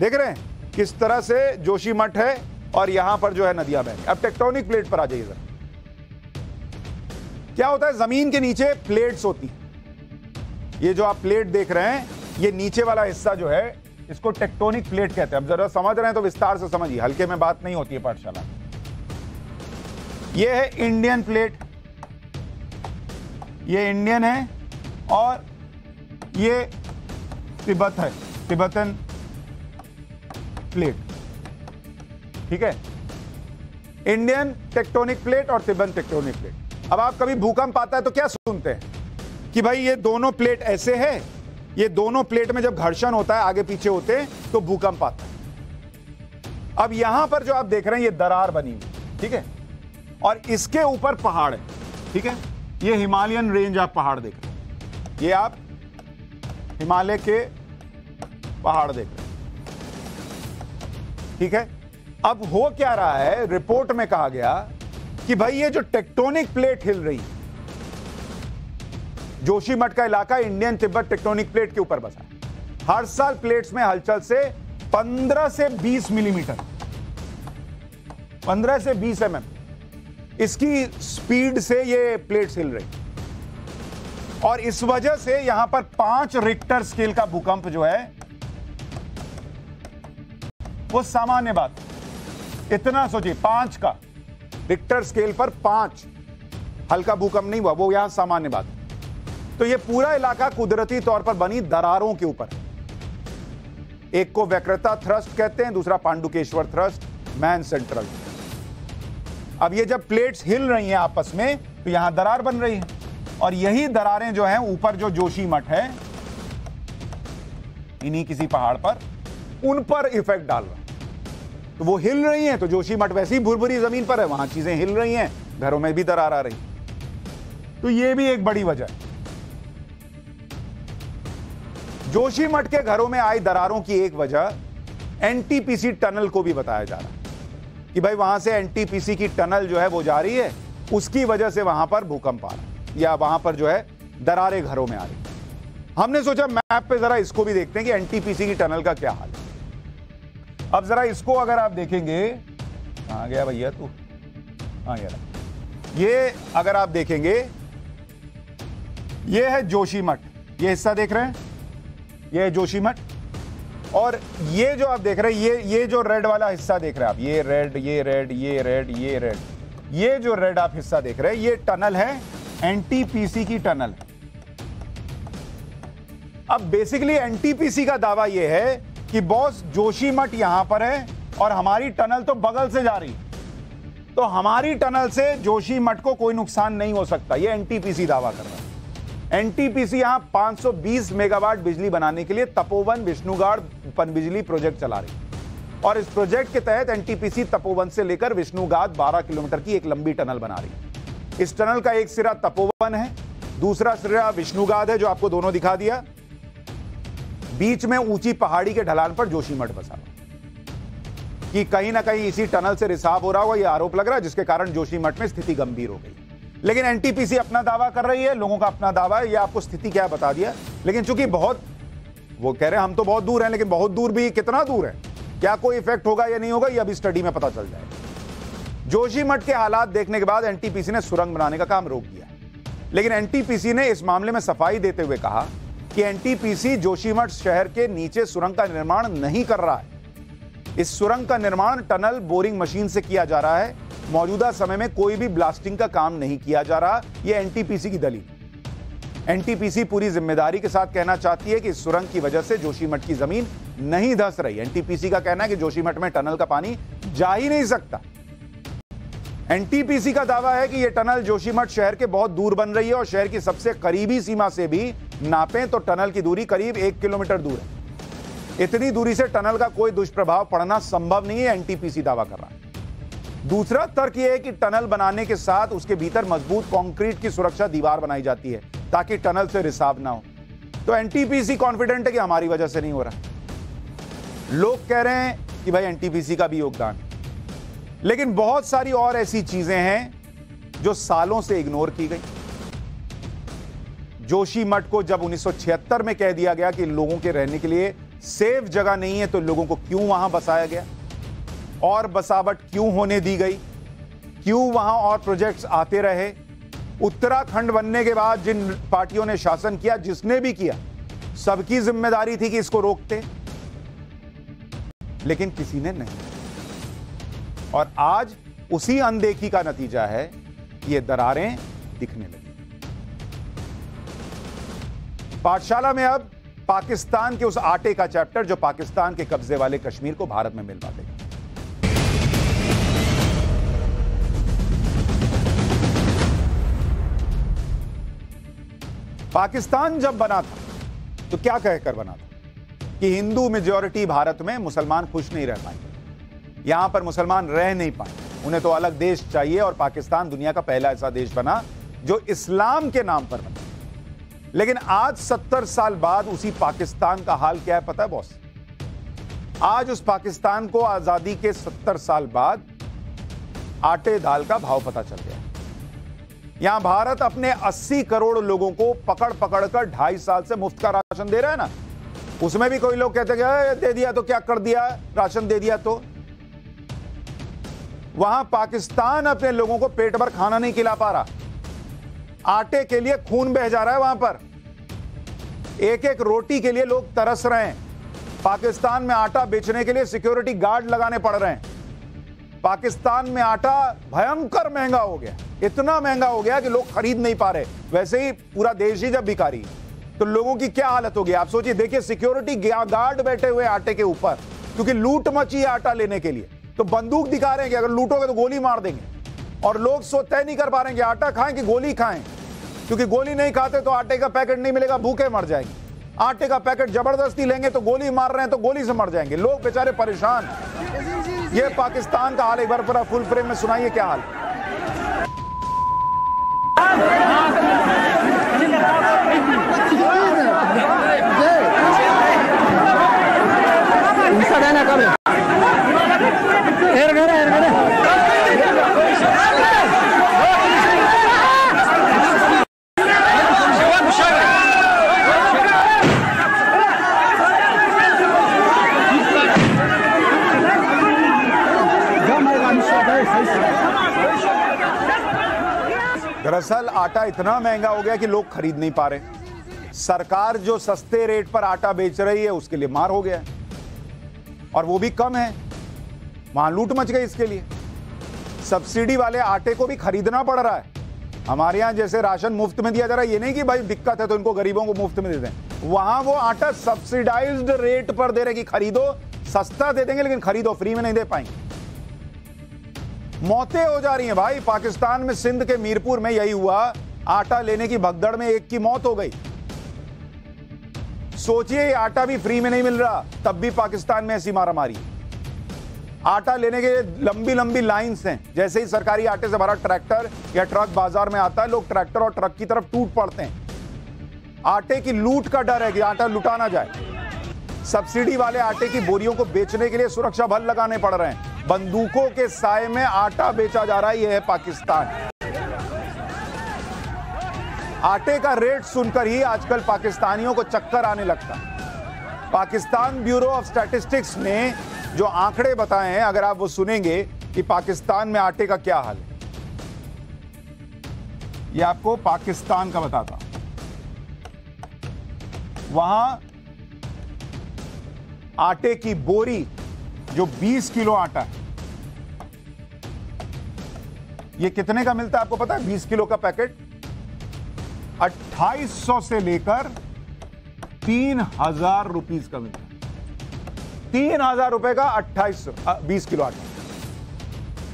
देख रहे हैं किस तरह से जोशीमठ है और यहां पर जो है नदियां बह रही। अब टेक्टोनिक प्लेट पर आ जाइए जरा, क्या होता है, जमीन के नीचे प्लेट्स होती है। ये जो आप प्लेट देख रहे हैं, ये नीचे वाला हिस्सा जो है इसको टेक्टोनिक प्लेट कहते हैं। अब जरा समझ रहे हैं तो विस्तार से समझिए, हल्के में बात नहीं होती है पाठशाला। ये है इंडियन प्लेट, ये इंडियन है और ये तिब्बत है, तिब्बतन प्लेट, ठीक है। इंडियन टेक्टोनिक प्लेट और तिब्बतन टेक्टोनिक प्लेट। अब आप कभी भूकंप आता है तो क्या सुनते हैं कि भाई ये दोनों प्लेट ऐसे है, ये दोनों प्लेट में जब घर्षण होता है, आगे पीछे होते हैं, तो भूकंप आता है। अब यहां पर जो आप देख रहे हैं ये दरार बनी हुई, ठीक है, और इसके ऊपर पहाड़ है, ठीक है, ये हिमालयन रेंज, आप पहाड़ देख रहे हैं, ये आप हिमालय के पहाड़ देख रहे हैं, ठीक है। अब हो क्या रहा है, रिपोर्ट में कहा गया कि भाई ये जो टेक्टोनिक प्लेट हिल रही है, जोशीमठ का इलाका इंडियन तिब्बत टेक्टोनिक प्लेट के ऊपर बसा है। हर साल प्लेट्स में हलचल से पंद्रह से बीस मिलीमीटर, पंद्रह से बीस एमएम इसकी स्पीड से ये प्लेट्स हिल रही, और इस वजह से यहां पर पांच रिक्टर स्केल का भूकंप जो है वो सामान्य बात, इतना सोचिए, पांच का रिक्टर स्केल पर पांच, हल्का भूकंप नहीं हुआ, वो यहां सामान्य बात। तो ये पूरा इलाका कुदरती तौर पर बनी दरारों के ऊपर, एक को वक्रता थ्रस्ट कहते हैं, दूसरा पांडुकेश्वर थ्रस्ट, मैन सेंट्रल। अब ये जब प्लेट्स हिल रही हैं आपस में तो यहां दरार बन रही है, और यही दरारें जो हैं ऊपर जो जोशीमठ है, इन्हीं किसी पहाड़ पर, उन पर इफेक्ट डाल रहा है। तो वो हिल रही हैं, तो जोशीमठ वैसे ही भुरभुरी जमीन पर है, वहां चीजें हिल रही हैं, घरों में भी दरार आ रही, तो ये भी एक बड़ी वजह है। जोशीमठ के घरों में आई दरारों की एक वजह एनटीपीसी टनल को भी बताया जा रहा है कि भाई वहां से एनटीपीसी की टनल जो है वो जा रही है, उसकी वजह से वहां पर भूकंप आ रहा है, या वहां पर जो है दरारें घरों में आ रही। हमने सोचा मैप पे जरा इसको भी देखते हैं कि एनटीपीसी की टनल का क्या हाल है। अब जरा इसको अगर आप देखेंगे, कहां गया भैया तू, हाँ यार, ये अगर आप देखेंगे, ये है जोशीमठ, ये हिस्सा देख रहे हैं, ये है जोशीमठ, और ये जो आप देख रहे हैं, ये ये जो रेड वाला हिस्सा देख रहे हैं आप, ये रेड ये रेड ये रेड ये रेड ये जो रेड आप हिस्सा देख रहे हैं, ये टनल है, एनटीपीसी की टनल। अब बेसिकली एनटीपीसी का दावा यह है कि बॉस जोशीमठ यहां पर है और हमारी टनल तो बगल से जा रही, तो हमारी टनल से जोशीमठ को कोई नुकसान नहीं हो सकता, यह एनटीपीसी दावा कर रहा है। एनटीपीसी यहां पाँच सौ बीस मेगावाट बिजली बनाने के लिए तपोवन विष्णुगाड पनबिजली प्रोजेक्ट चला रही है और इस प्रोजेक्ट के तहत एनटीपीसी तपोवन से लेकर विष्णुगाड बारह किलोमीटर की एक लंबी टनल बना रही है। इस टनल का एक सिरा तपोवन है, दूसरा सिरा विष्णुगाड है, जो आपको दोनों दिखा दिया। बीच में ऊंची पहाड़ी के ढलान पर जोशीमठ बसा हुआ कि कहीं ना कहीं इसी टनल से रिसाव हो रहा होगा, यह आरोप लग रहा है, जिसके कारण जोशीमठ में स्थिति गंभीर हो गई। लेकिन एनटीपीसी अपना दावा कर रही है, लोगों का अपना दावा है, ये आपको स्थिति क्या बता दिया। लेकिन चूंकि बहुत वो कह रहे हैं हम तो बहुत दूर हैं, लेकिन बहुत दूर भी कितना दूर है, क्या कोई इफेक्ट होगा या नहीं होगा, ये अभी स्टडी में पता चल जाएगा। जोशीमठ के हालात देखने के बाद एनटीपीसी ने सुरंग बनाने का काम रोक दिया, लेकिन एनटीपीसी ने इस मामले में सफाई देते हुए कहा कि एनटीपीसी जोशीमठ शहर के नीचे सुरंग का निर्माण नहीं कर रहा है। इस सुरंग का निर्माण टनल बोरिंग मशीन से किया जा रहा है। मौजूदा समय में कोई भी ब्लास्टिंग का काम नहीं किया जा रहा, यह एनटीपीसी की दलील। एनटीपीसी पूरी जिम्मेदारी के साथ कहना चाहती है कि इस सुरंग की वजह से जोशीमठ की जमीन नहीं धंस रही। एनटीपीसी का कहना है कि जोशीमठ में टनल का पानी जा ही नहीं सकता। एनटीपीसी का दावा है कि यह टनल जोशीमठ शहर के बहुत दूर बन रही है और शहर की सबसे करीबी सीमा से भी नापें तो टनल की दूरी करीब एक किलोमीटर दूर है। इतनी दूरी से टनल का कोई दुष्प्रभाव पड़ना संभव नहीं है, एनटीपीसी दावा कर रहा है। दूसरा तर्क यह है कि टनल बनाने के साथ उसके भीतर मजबूत कंक्रीट की सुरक्षा दीवार बनाई जाती है ताकि टनल से रिसाव ना हो। तो एनटीपीसी कॉन्फिडेंट है कि हमारी वजह से नहीं हो रहा। लोग कह रहे हैं कि भाई एनटीपीसी का भी योगदान है, लेकिन बहुत सारी और ऐसी चीजें हैं जो सालों से इग्नोर की गई। जोशीमठ को जब उन्नीस सौ छिहत्तर में कह दिया गया कि लोगों के रहने के लिए सेफ जगह नहीं है, तो लोगों को क्यों वहां बसाया गया और बसावट क्यों होने दी गई, क्यों वहां और प्रोजेक्ट्स आते रहे। उत्तराखंड बनने के बाद जिन पार्टियों ने शासन किया, जिसने भी किया, सबकी जिम्मेदारी थी कि इसको रोकते, लेकिन किसी ने नहीं। और आज उसी अनदेखी का नतीजा है ये दरारें दिखने लगी। पाठशाला में अब पाकिस्तान के उस आटे का चैप्टर जो पाकिस्तान के कब्जे वाले कश्मीर को भारत में मिल पाते। पाकिस्तान जब बना था तो क्या कहकर बना था कि हिंदू मेजॉरिटी भारत में मुसलमान खुश नहीं रह पाएंगे, यहां पर मुसलमान रह नहीं पाएंगे, उन्हें तो अलग देश चाहिए। और पाकिस्तान दुनिया का पहला ऐसा देश बना जो इस्लाम के नाम पर बना। लेकिन आज सत्तर साल बाद उसी पाकिस्तान का हाल क्या है पता है बॉस? आज उस पाकिस्तान को आजादी के सत्तर साल बाद आटे दाल का भाव पता चल गया। यहां भारत अपने अस्सी करोड़ लोगों को पकड़ पकड़ कर ढाई साल से मुफ्त का राशन दे रहा है ना। उसमें भी कोई लोग कहते हैं दे दिया तो क्या कर दिया, राशन दे दिया तो। वहां पाकिस्तान अपने लोगों को पेट भर खाना नहीं खिला पा रहा, आटे के लिए खून बह जा रहा है। वहां पर एक एक रोटी के लिए लोग तरस रहे हैं। पाकिस्तान में आटा बेचने के लिए सिक्योरिटी गार्ड लगाने पड़ रहे हैं। पाकिस्तान में आटा भयंकर महंगा हो गया, इतना महंगा हो गया कि लोग खरीद नहीं पा रहे। वैसे ही पूरा देश ही जब भिखारी, तो लोगों की क्या हालत होगी आप सोचिए। देखिए सिक्योरिटी गार्ड बैठे हुए आटे के ऊपर, क्योंकि लूट मची है आटा लेने के लिए, तो बंदूक दिखा रहे हैं कि अगर लूटोगे तो गोली मार देंगे। और लोग सोते नहीं कर पा रहे हैं कि आटा खाएं कि गोली खाएं, क्योंकि गोली नहीं खाते तो आटे का पैकेट नहीं मिलेगा, भूखे मर जाएंगे। आटे का पैकेट जबरदस्ती लेंगे तो गोली मार रहे हैं, तो गोली से मर जाएंगे। लोग बेचारे परेशान। ये पाकिस्तान का हाल एक बार पूरा फुल फ्रेम में सुनाइए क्या हाल। दरअसल आटा इतना महंगा हो गया कि लोग खरीद नहीं पा रहे। सरकार जो सस्ते रेट पर आटा बेच रही है उसके लिए मार हो गया है, और वो भी कम है। वहां लूट मच गई, इसके लिए सब्सिडी वाले आटे को भी खरीदना पड़ रहा है। हमारे यहां जैसे राशन मुफ्त में दिया जा रहा है, ये नहीं कि भाई दिक्कत है तो इनको गरीबों को मुफ्त में दे दें, वहां वो आटा सब्सिडाइज्ड रेट पर दे रहे कि खरीदो, सस्ता दे देंगे लेकिन खरीदो, फ्री में नहीं दे पाएंगे। मौतें हो जा रही हैं भाई। पाकिस्तान में सिंध के मीरपुर में यही हुआ, आटा लेने की भगदड़ में एक की मौत हो गई। सोचिए, आटा भी फ्री में नहीं मिल रहा, तब भी पाकिस्तान में ऐसी मारामारी। आटा लेने के लंबी लंबी लाइंस हैं, जैसे ही सरकारी आटे से भरा ट्रैक्टर या ट्रक बाजार में आता है, लोग ट्रैक्टर और ट्रक की तरफ टूट पड़ते हैं। आटे की लूट का डर है कि आटा लुटा ना जाए। सब्सिडी वाले आटे की बोरियों को बेचने के लिए सुरक्षा बल लगाने पड़ रहे हैं। बंदूकों के साए में आटा बेचा जा रहा है। यह है पाकिस्तान। आटे का रेट सुनकर ही आजकल पाकिस्तानियों को चक्कर आने लगता। पाकिस्तान ब्यूरो ऑफ स्टैटिस्टिक्स ने जो आंकड़े बताए हैं, अगर आप वो सुनेंगे कि पाकिस्तान में आटे का क्या हाल है, ये आपको पाकिस्तान का बताता। वहां आटे की बोरी जो बीस किलो आटा है, ये कितने का मिलता है आपको पता है? बीस किलो का पैकेट अट्ठाईस सौ से लेकर तीन हजार रुपीज का मिलता है। तीन हजार रुपए का अट्ठाईस सौ बीस किलो आटा,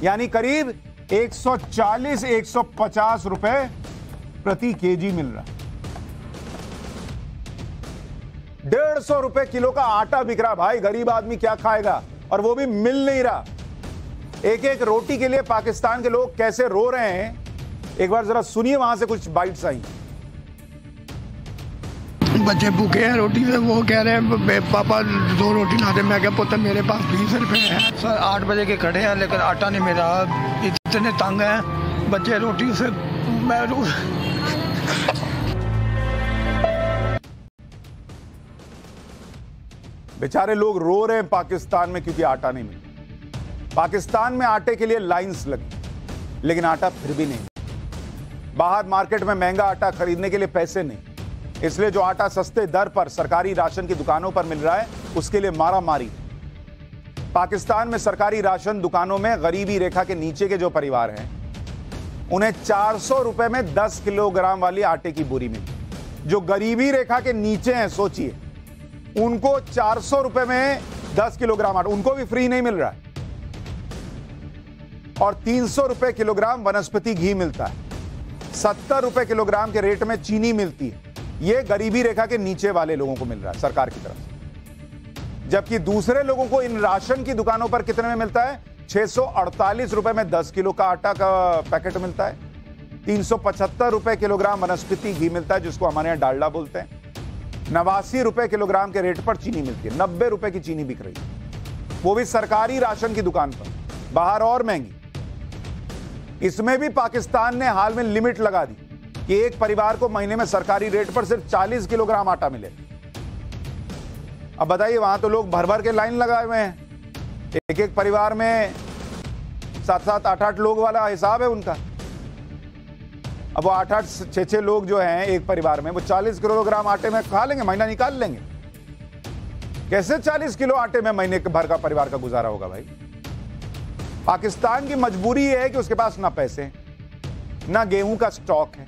यानी करीब एक सौ चालीस एक सौ पचास रुपए प्रति केजी मिल रहा। डेढ़ सौ रुपए किलो का आटा बिक रहा। भाई गरीब आदमी क्या खाएगा, और वो भी मिल नहीं रहा। एक एक रोटी के लिए पाकिस्तान के लोग कैसे रो रहे हैं, एक बार जरा सुनिए। वहां से कुछ बाइट्स आई। बच्चे भूखे हैं रोटी से, वो कह रहे हैं पापा दो रोटी ला दे। मैं क्या पुत्र, मेरे पास बीस रुपए हैं सर, आठ बजे के खड़े हैं लेकिन आटा नहीं मिला। इतने तंग हैं बच्चे रोटी से। मैं रू... बेचारे लोग रो रहे हैं पाकिस्तान में क्योंकि आटा नहीं मिला। पाकिस्तान में आटे के लिए लाइंस लगी, लेकिन आटा फिर भी नहीं। बाहर मार्केट में महंगा आटा खरीदने के लिए पैसे नहीं, इसलिए जो आटा सस्ते दर पर सरकारी राशन की दुकानों पर मिल रहा है, उसके लिए मारा मारी। पाकिस्तान में सरकारी राशन दुकानों में गरीबी रेखा के नीचे के जो परिवार हैं, उन्हें चार सौ रुपए में दस किलोग्राम वाली आटे की बोरी मिली। जो गरीबी रेखा के नीचे हैं, सोचिए, उनको चार सौ रुपए में दस किलोग्राम आटा, उनको भी फ्री नहीं मिल रहा है। और तीन सौ रुपए किलोग्राम वनस्पति घी मिलता है। सत्तर रुपए किलोग्राम के रेट में चीनी मिलती है। ये गरीबी रेखा के नीचे वाले लोगों को मिल रहा है सरकार की तरफ से, जबकि दूसरे लोगों को इन राशन की दुकानों पर कितने में मिलता है? छह सौ अड़तालीस रुपए में दस किलो का आटा का पैकेट मिलता है। तीन सौ पचहत्तर रुपए किलोग्राम वनस्पति घी मिलता है, जिसको हमारे यहाँ डालडा बोलते हैं। नवासी रुपए किलोग्राम के रेट पर चीनी मिलती है। नब्बे रुपए की चीनी बिक रही है, वो भी सरकारी राशन की दुकान पर, बाहर और महंगी। इसमें भी पाकिस्तान ने हाल में लिमिट लगा दी कि एक परिवार को महीने में सरकारी रेट पर सिर्फ चालीस किलोग्राम आटा मिले। अब बताइए, वहां तो लोग भर भर के लाइन लगाए हुए हैं। एक एक परिवार में सात सात आठ आठ लोग वाला हिसाब है उनका। अब वो आठ आठ छः छः लोग जो हैं एक परिवार में, वो चालीस किलोग्राम आटे में खा लेंगे, महीना निकाल लेंगे। कैसे चालीस किलो आटे में महीने भर का परिवार का गुजारा होगा भाई? पाकिस्तान की मजबूरी यह है कि उसके पास ना पैसे ना गेहूं का स्टॉक है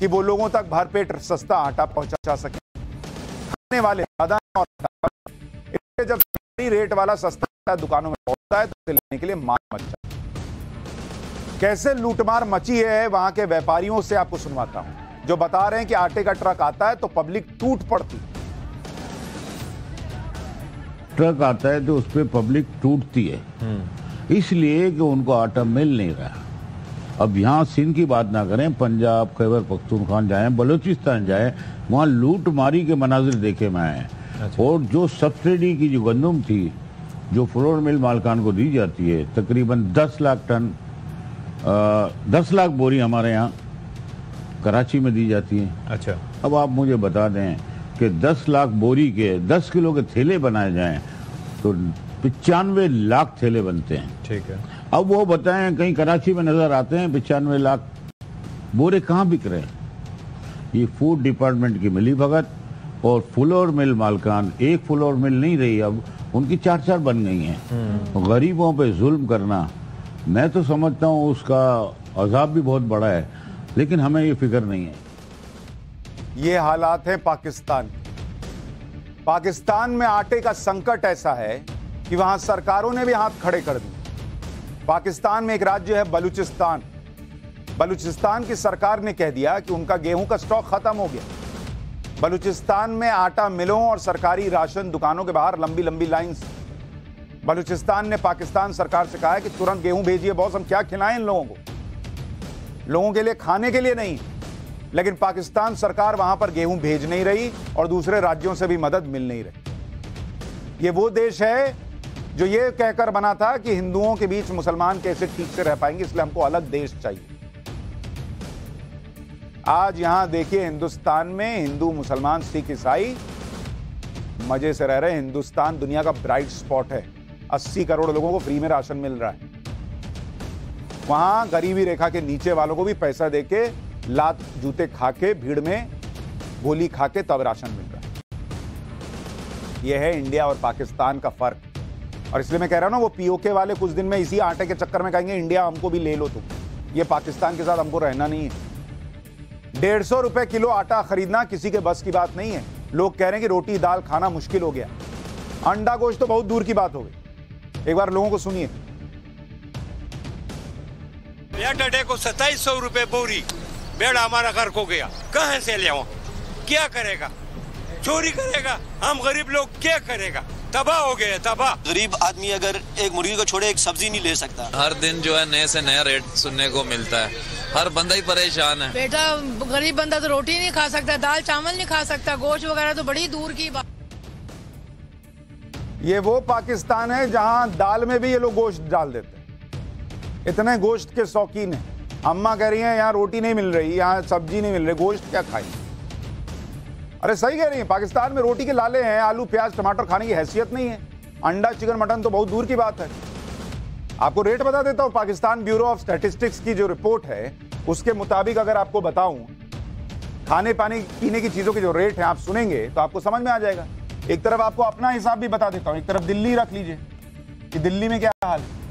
कि वो लोगों तक भरपेट सस्ता आटा पहुंचा सके। खाने वाले और इसलिए जब सरकारी रेट वाला सस्ता आटा दुकानों में पहुंचता है, तो उसे लेने के लिए मार मचा। कैसे लूटमार मची है वहां के व्यापारियों से आपको सुनवाता हूं, जो बता रहे हैं कि आटे का ट्रक आता है तो पब्लिक टूट पड़ती। ट्रक आता है तो उस पर पब्लिक टूटती है, इसलिए कि उनको आटा मिल नहीं रहा। अब यहाँ सिंध की बात ना करें, पंजाब, खैबर पख्तूनख्वा जाए, बलूचिस्तान जाए, वहाँ लूट मारी के मनाजिर देखे में आए। अच्छा। और जो सब्सिडी की जो गंदम थी, जो फ्लोर मिल मालकान को दी जाती है, तकरीबन दस लाख टन आ, दस लाख बोरी हमारे यहाँ कराची में दी जाती है। अच्छा। अब आप मुझे बता दें कि दस लाख बोरी के दस किलो के थैले बनाए जाएँ तो पिचानवे लाख थैले बनते हैं। ठीक है। अब वो बताएं, कहीं कराची में नजर आते हैं पिचानवे लाख बोरे कहाँ बिक रहे हैं? ये फूड डिपार्टमेंट की मिली भगत। और फ्लोर मिल मालकान, एक फ्लोर मिल नहीं रही अब, उनकी चार चार बन गई हैं। गरीबों पे जुल्म करना, मैं तो समझता हूँ उसका अजाब भी बहुत बड़ा है, लेकिन हमें ये फिक्र नहीं है। ये हालात है पाकिस्तान। पाकिस्तान में आटे का संकट ऐसा है कि वहां सरकारों ने भी हाथ खड़े कर दिए। पाकिस्तान में एक राज्य है बलूचिस्तान। बलूचिस्तान की सरकार ने कह दिया कि उनका गेहूं का स्टॉक खत्म हो गया। बलूचिस्तान में आटा मिलों और सरकारी राशन दुकानों के बाहर लंबी लंबी लाइंस। बलूचिस्तान ने पाकिस्तान सरकार से कहा है कि तुरंत गेहूं भेजिए बॉस, हम क्या खिलाएं इन लोगों को, लोगों के लिए खाने के लिए नहीं। लेकिन पाकिस्तान सरकार वहां पर गेहूं भेज नहीं रही और दूसरे राज्यों से भी मदद मिल नहीं रही। ये वो देश है जो ये कहकर बना था कि हिंदुओं के बीच मुसलमान कैसे ठीक से रह पाएंगे, इसलिए हमको अलग देश चाहिए। आज यहां देखिए हिंदुस्तान में हिंदू, मुसलमान, सिख, ईसाई मजे से रह रहे। हिंदुस्तान दुनिया का ब्राइट स्पॉट है। अस्सी करोड़ लोगों को फ्री में राशन मिल रहा है। वहां गरीबी रेखा के नीचे वालों को भी पैसा देके, लात जूते खाके, भीड़ में गोली खाके तब राशन मिल रहा है। यह है इंडिया और पाकिस्तान का फर्क। और इसलिए मैं कह रहा हूं ना, वो पीओके वाले कुछ दिन में इसी आटे के चक्कर में कहेंगे इंडिया हमको भी ले लो तुम, ये पाकिस्तान के साथ हमको रहना नहीं है। डेढ़ सौ रुपए किलो आटा खरीदना किसी के बस की बात नहीं है। लोग कह रहे हैं कि रोटी दाल खाना मुश्किल हो गया, अंडा गोश्त तो बहुत दूर की बात हो गई। एक बार लोगों को सुनिए। बेटा को सत्ताईस सौ रुपए बोरी, बेड़ा हमारा घर को गया, कहां से ले आऊं? क्या करेगा? चोरी करेगा? हम गरीब लोग क्या करेगा? तबाह हो गए, तबाह। गरीब आदमी अगर एक मुर्गी को छोड़े एक सब्जी नहीं ले सकता। हर दिन जो है नए से नया रेट सुनने को मिलता है, हर बंदा ही परेशान है। बेटा गरीब बंदा तो रोटी नहीं खा सकता, दाल चावल नहीं खा सकता, गोश्त वगैरह तो बड़ी दूर की बात। ये वो पाकिस्तान है जहाँ दाल में भी ये लोग गोश्त डाल देते हैं। इतने गोश्त के शौकीन है। अम्मा कह रही है यहाँ रोटी नहीं मिल रही, यहाँ सब्जी नहीं मिल रही, गोश्त क्या खाई? अरे सही कह रही है, पाकिस्तान में रोटी के लाले हैं, आलू प्याज टमाटर खाने की हैसियत नहीं है, अंडा चिकन मटन तो बहुत दूर की बात है। आपको रेट बता देता हूं, पाकिस्तान ब्यूरो ऑफ स्टैटिस्टिक्स की जो रिपोर्ट है उसके मुताबिक अगर आपको बताऊं खाने पानी पीने की चीजों के जो रेट है, आप सुनेंगे तो आपको समझ में आ जाएगा। एक तरफ आपको अपना हिसाब भी बता देता हूं, एक तरफ दिल्ली रख लीजिए कि दिल्ली में क्या हाल है,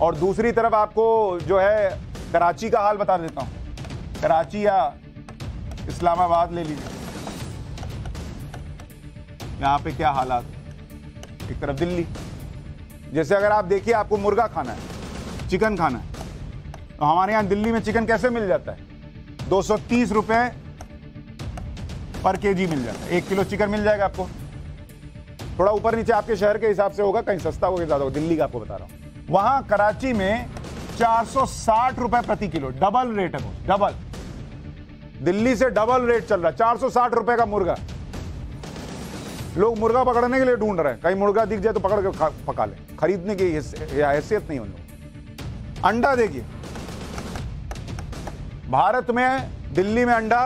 और दूसरी तरफ आपको जो है कराची का हाल बता देता हूं। कराची या इस्लामाबाद ले लीजिए, यहाँ पे क्या हालात। एक तरफ दिल्ली, जैसे अगर आप देखिए आपको मुर्गा खाना है, चिकन खाना है, तो हमारे यहाँ दिल्ली में चिकन कैसे मिल जाता है? दो सौ तीस रुपये पर केजी मिल जाता है। एक किलो चिकन मिल जाएगा आपको, थोड़ा ऊपर नीचे आपके शहर के हिसाब से होगा, कहीं सस्ता होगा ज़्यादा होगा, दिल्ली का आपको बता रहा हूँ। वहाँ कराची में चार सौ साठ रुपये प्रति किलो, डबल रेट है, डबल। दिल्ली से डबल रेट चल रहा है, चार सौ साठ रुपए का मुर्गा। लोग मुर्गा पकड़ने के लिए ढूंढ रहे हैं, कहीं मुर्गा दिख जाए तो पकड़ के पका ले, खरीदने की हैसियत नहीं उन लोगों। अंडा देखिए, भारत में दिल्ली में अंडा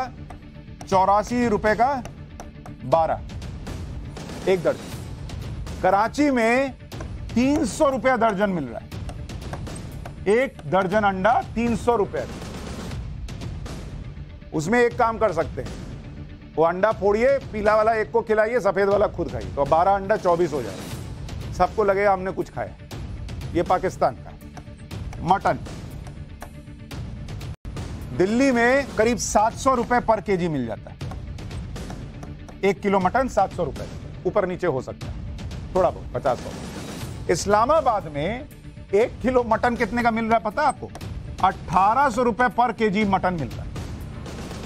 चौरासी रुपए का बारह एक दर्जन, कराची में तीन सौ रुपया दर्जन मिल रहा है। एक दर्जन अंडा तीन सौ रुपया, उसमें एक काम कर सकते हैं, वो अंडा फोड़िए, पीला वाला एक को खिलाइए, सफेद वाला खुद खाइए, तो बारह अंडा चौबीस हो जाएगा, सबको लगेगा हमने कुछ खाया। ये पाकिस्तान का मटन, दिल्ली में करीब सात सौ रुपए पर केजी मिल जाता है। एक किलो मटन सात सौ रुपए, ऊपर नीचे हो सकता है थोड़ा बहुत, पचास सौ। इस्लामाबाद में एक किलो मटन कितने का मिल रहा है पता है आपको? अट्ठारह सौ रुपए पर केजी मटन मिल रहा है।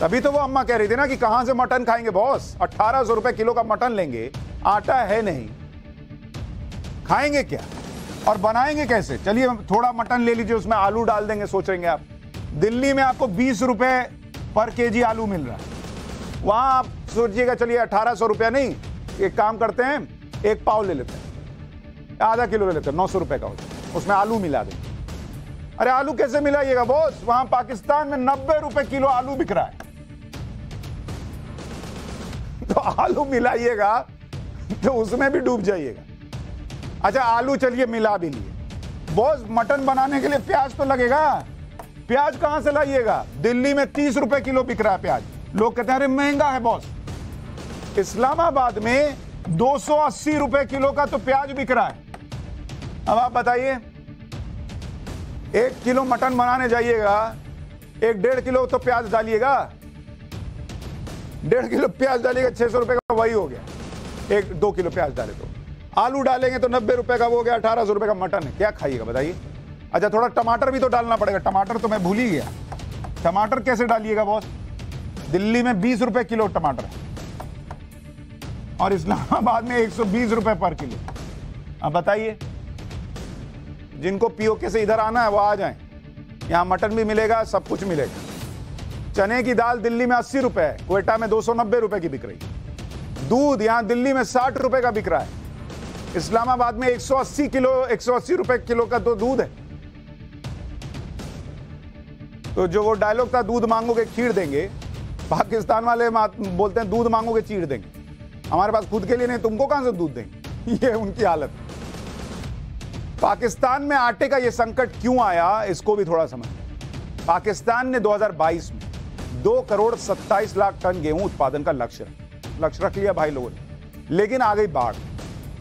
तभी तो वो अम्मा कह रही थी ना कि कहां से मटन खाएंगे बॉस, अट्ठारह सौ रुपए किलो का मटन लेंगे, आटा है नहीं, खाएंगे क्या और बनाएंगे कैसे? चलिए थोड़ा मटन ले लीजिए, उसमें आलू डाल देंगे, सोचेंगे आप। दिल्ली में आपको बीस रुपए पर केजी आलू मिल रहा है, वहां आप सोचिएगा चलिए अट्ठारह सौ रुपया नहीं, एक काम करते हैं एक पाव ले लेते हैं, आधा किलो ले लेते हैं, नौ सौ रुपए का होता है, उसमें आलू मिला देंगे। अरे आलू कैसे मिलाइएगा बॉस, वहां पाकिस्तान में नब्बे रुपए किलो आलू बिक रहा है, तो आलू मिलाइएगा तो उसमें भी डूब जाइएगा। अच्छा आलू चलिए मिला भी लिए बॉस, मटन बनाने के लिए प्याज तो लगेगा, प्याज कहां से लाइएगा? दिल्ली में तीस रुपए किलो बिक रहा है प्याज, लोग कहते हैं अरे महंगा है बॉस। इस्लामाबाद में दो सौ अस्सी रुपए किलो का तो प्याज बिक रहा है। अब आप बताइए एक किलो मटन बनाने जाइएगा, एक डेढ़ किलो तो प्याज डालिएगा, डेढ़ किलो प्याज डालिएगा छह सौ रुपए का वही हो गया, एक दो किलो प्याज डाले तो। आलू डालेंगे तो नब्बे रुपए का वो हो गया, अठारह सौ रुपए का मटन है, क्या खाइएगा बताइए। अच्छा थोड़ा टमाटर भी तो डालना पड़ेगा, टमाटर तो मैं भूल ही गया, टमाटर कैसे डालिएगा बॉस। दिल्ली में बीस रुपए किलो टमाटर और इस्लामाबाद में एक सौ बीस रुपए पर किलो। अब बताइए जिनको पीओके से इधर आना है वो आ जाए, यहाँ मटन भी मिलेगा सब कुछ मिलेगा। चने की दाल दिल्ली में अस्सी रुपए है, कोयटा में दो सौ नब्बे रुपए की बिक रही है। दूध यहाँ दिल्ली में साठ रुपए का बिक रहा है, इस्लामाबाद में एक सौ अस्सी किलो एक सौ अस्सी रुपए किलो का तो दूध है। तो जो वो डायलॉग था दूध मांगोगे खीर देंगे, पाकिस्तान वाले बोलते हैं दूध मांगोगे चीर देंगे, हमारे पास खुद के लिए नहीं तुमको कहां से दूध देंगे, ये उनकी हालत। पाकिस्तान में आटे का ये संकट क्यों आया इसको भी थोड़ा समझ। पाकिस्तान ने दो हज़ार बाईस में दो करोड़ सत्ताईस लाख टन गेहूं उत्पादन का लक्ष्य लक्ष्य रख लिया भाई लोगों ने, लेकिन आ गई बाढ़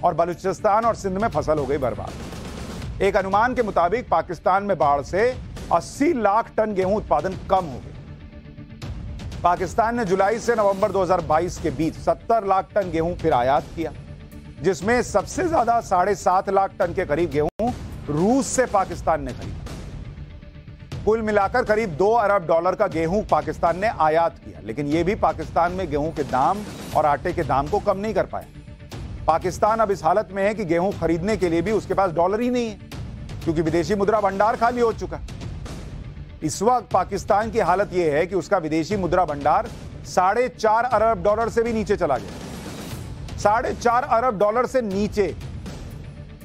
और बलूचिस्तान और सिंध में फसल हो गई बर्बाद। एक अनुमान के मुताबिक पाकिस्तान में बाढ़ से अस्सी लाख टन गेहूं उत्पादन कम हो गया। पाकिस्तान ने जुलाई से नवंबर दो हज़ार बाईस के बीच सत्तर लाख टन गेहूं फिर आयात किया, जिसमें सबसे ज्यादा साढ़े सात लाख टन के करीब गेहूं रूस से पाकिस्तान ने खरीदा। कुल मिलाकर करीब दो अरब डॉलर का गेहूं पाकिस्तान ने आयात किया, लेकिन यह भी पाकिस्तान में गेहूं के दाम और आटे के दाम को कम नहीं कर पाया। पाकिस्तान अब इस हालत में है कि गेहूं खरीदने के लिए भी उसके पास डॉलर ही नहीं है, क्योंकि विदेशी मुद्रा भंडार खाली हो चुका। इस वक्त पाकिस्तान की हालत यह है कि उसका विदेशी मुद्रा भंडार साढ़े चार अरब डॉलर से भी नीचे चला गया, साढ़े चार अरब डॉलर से नीचे।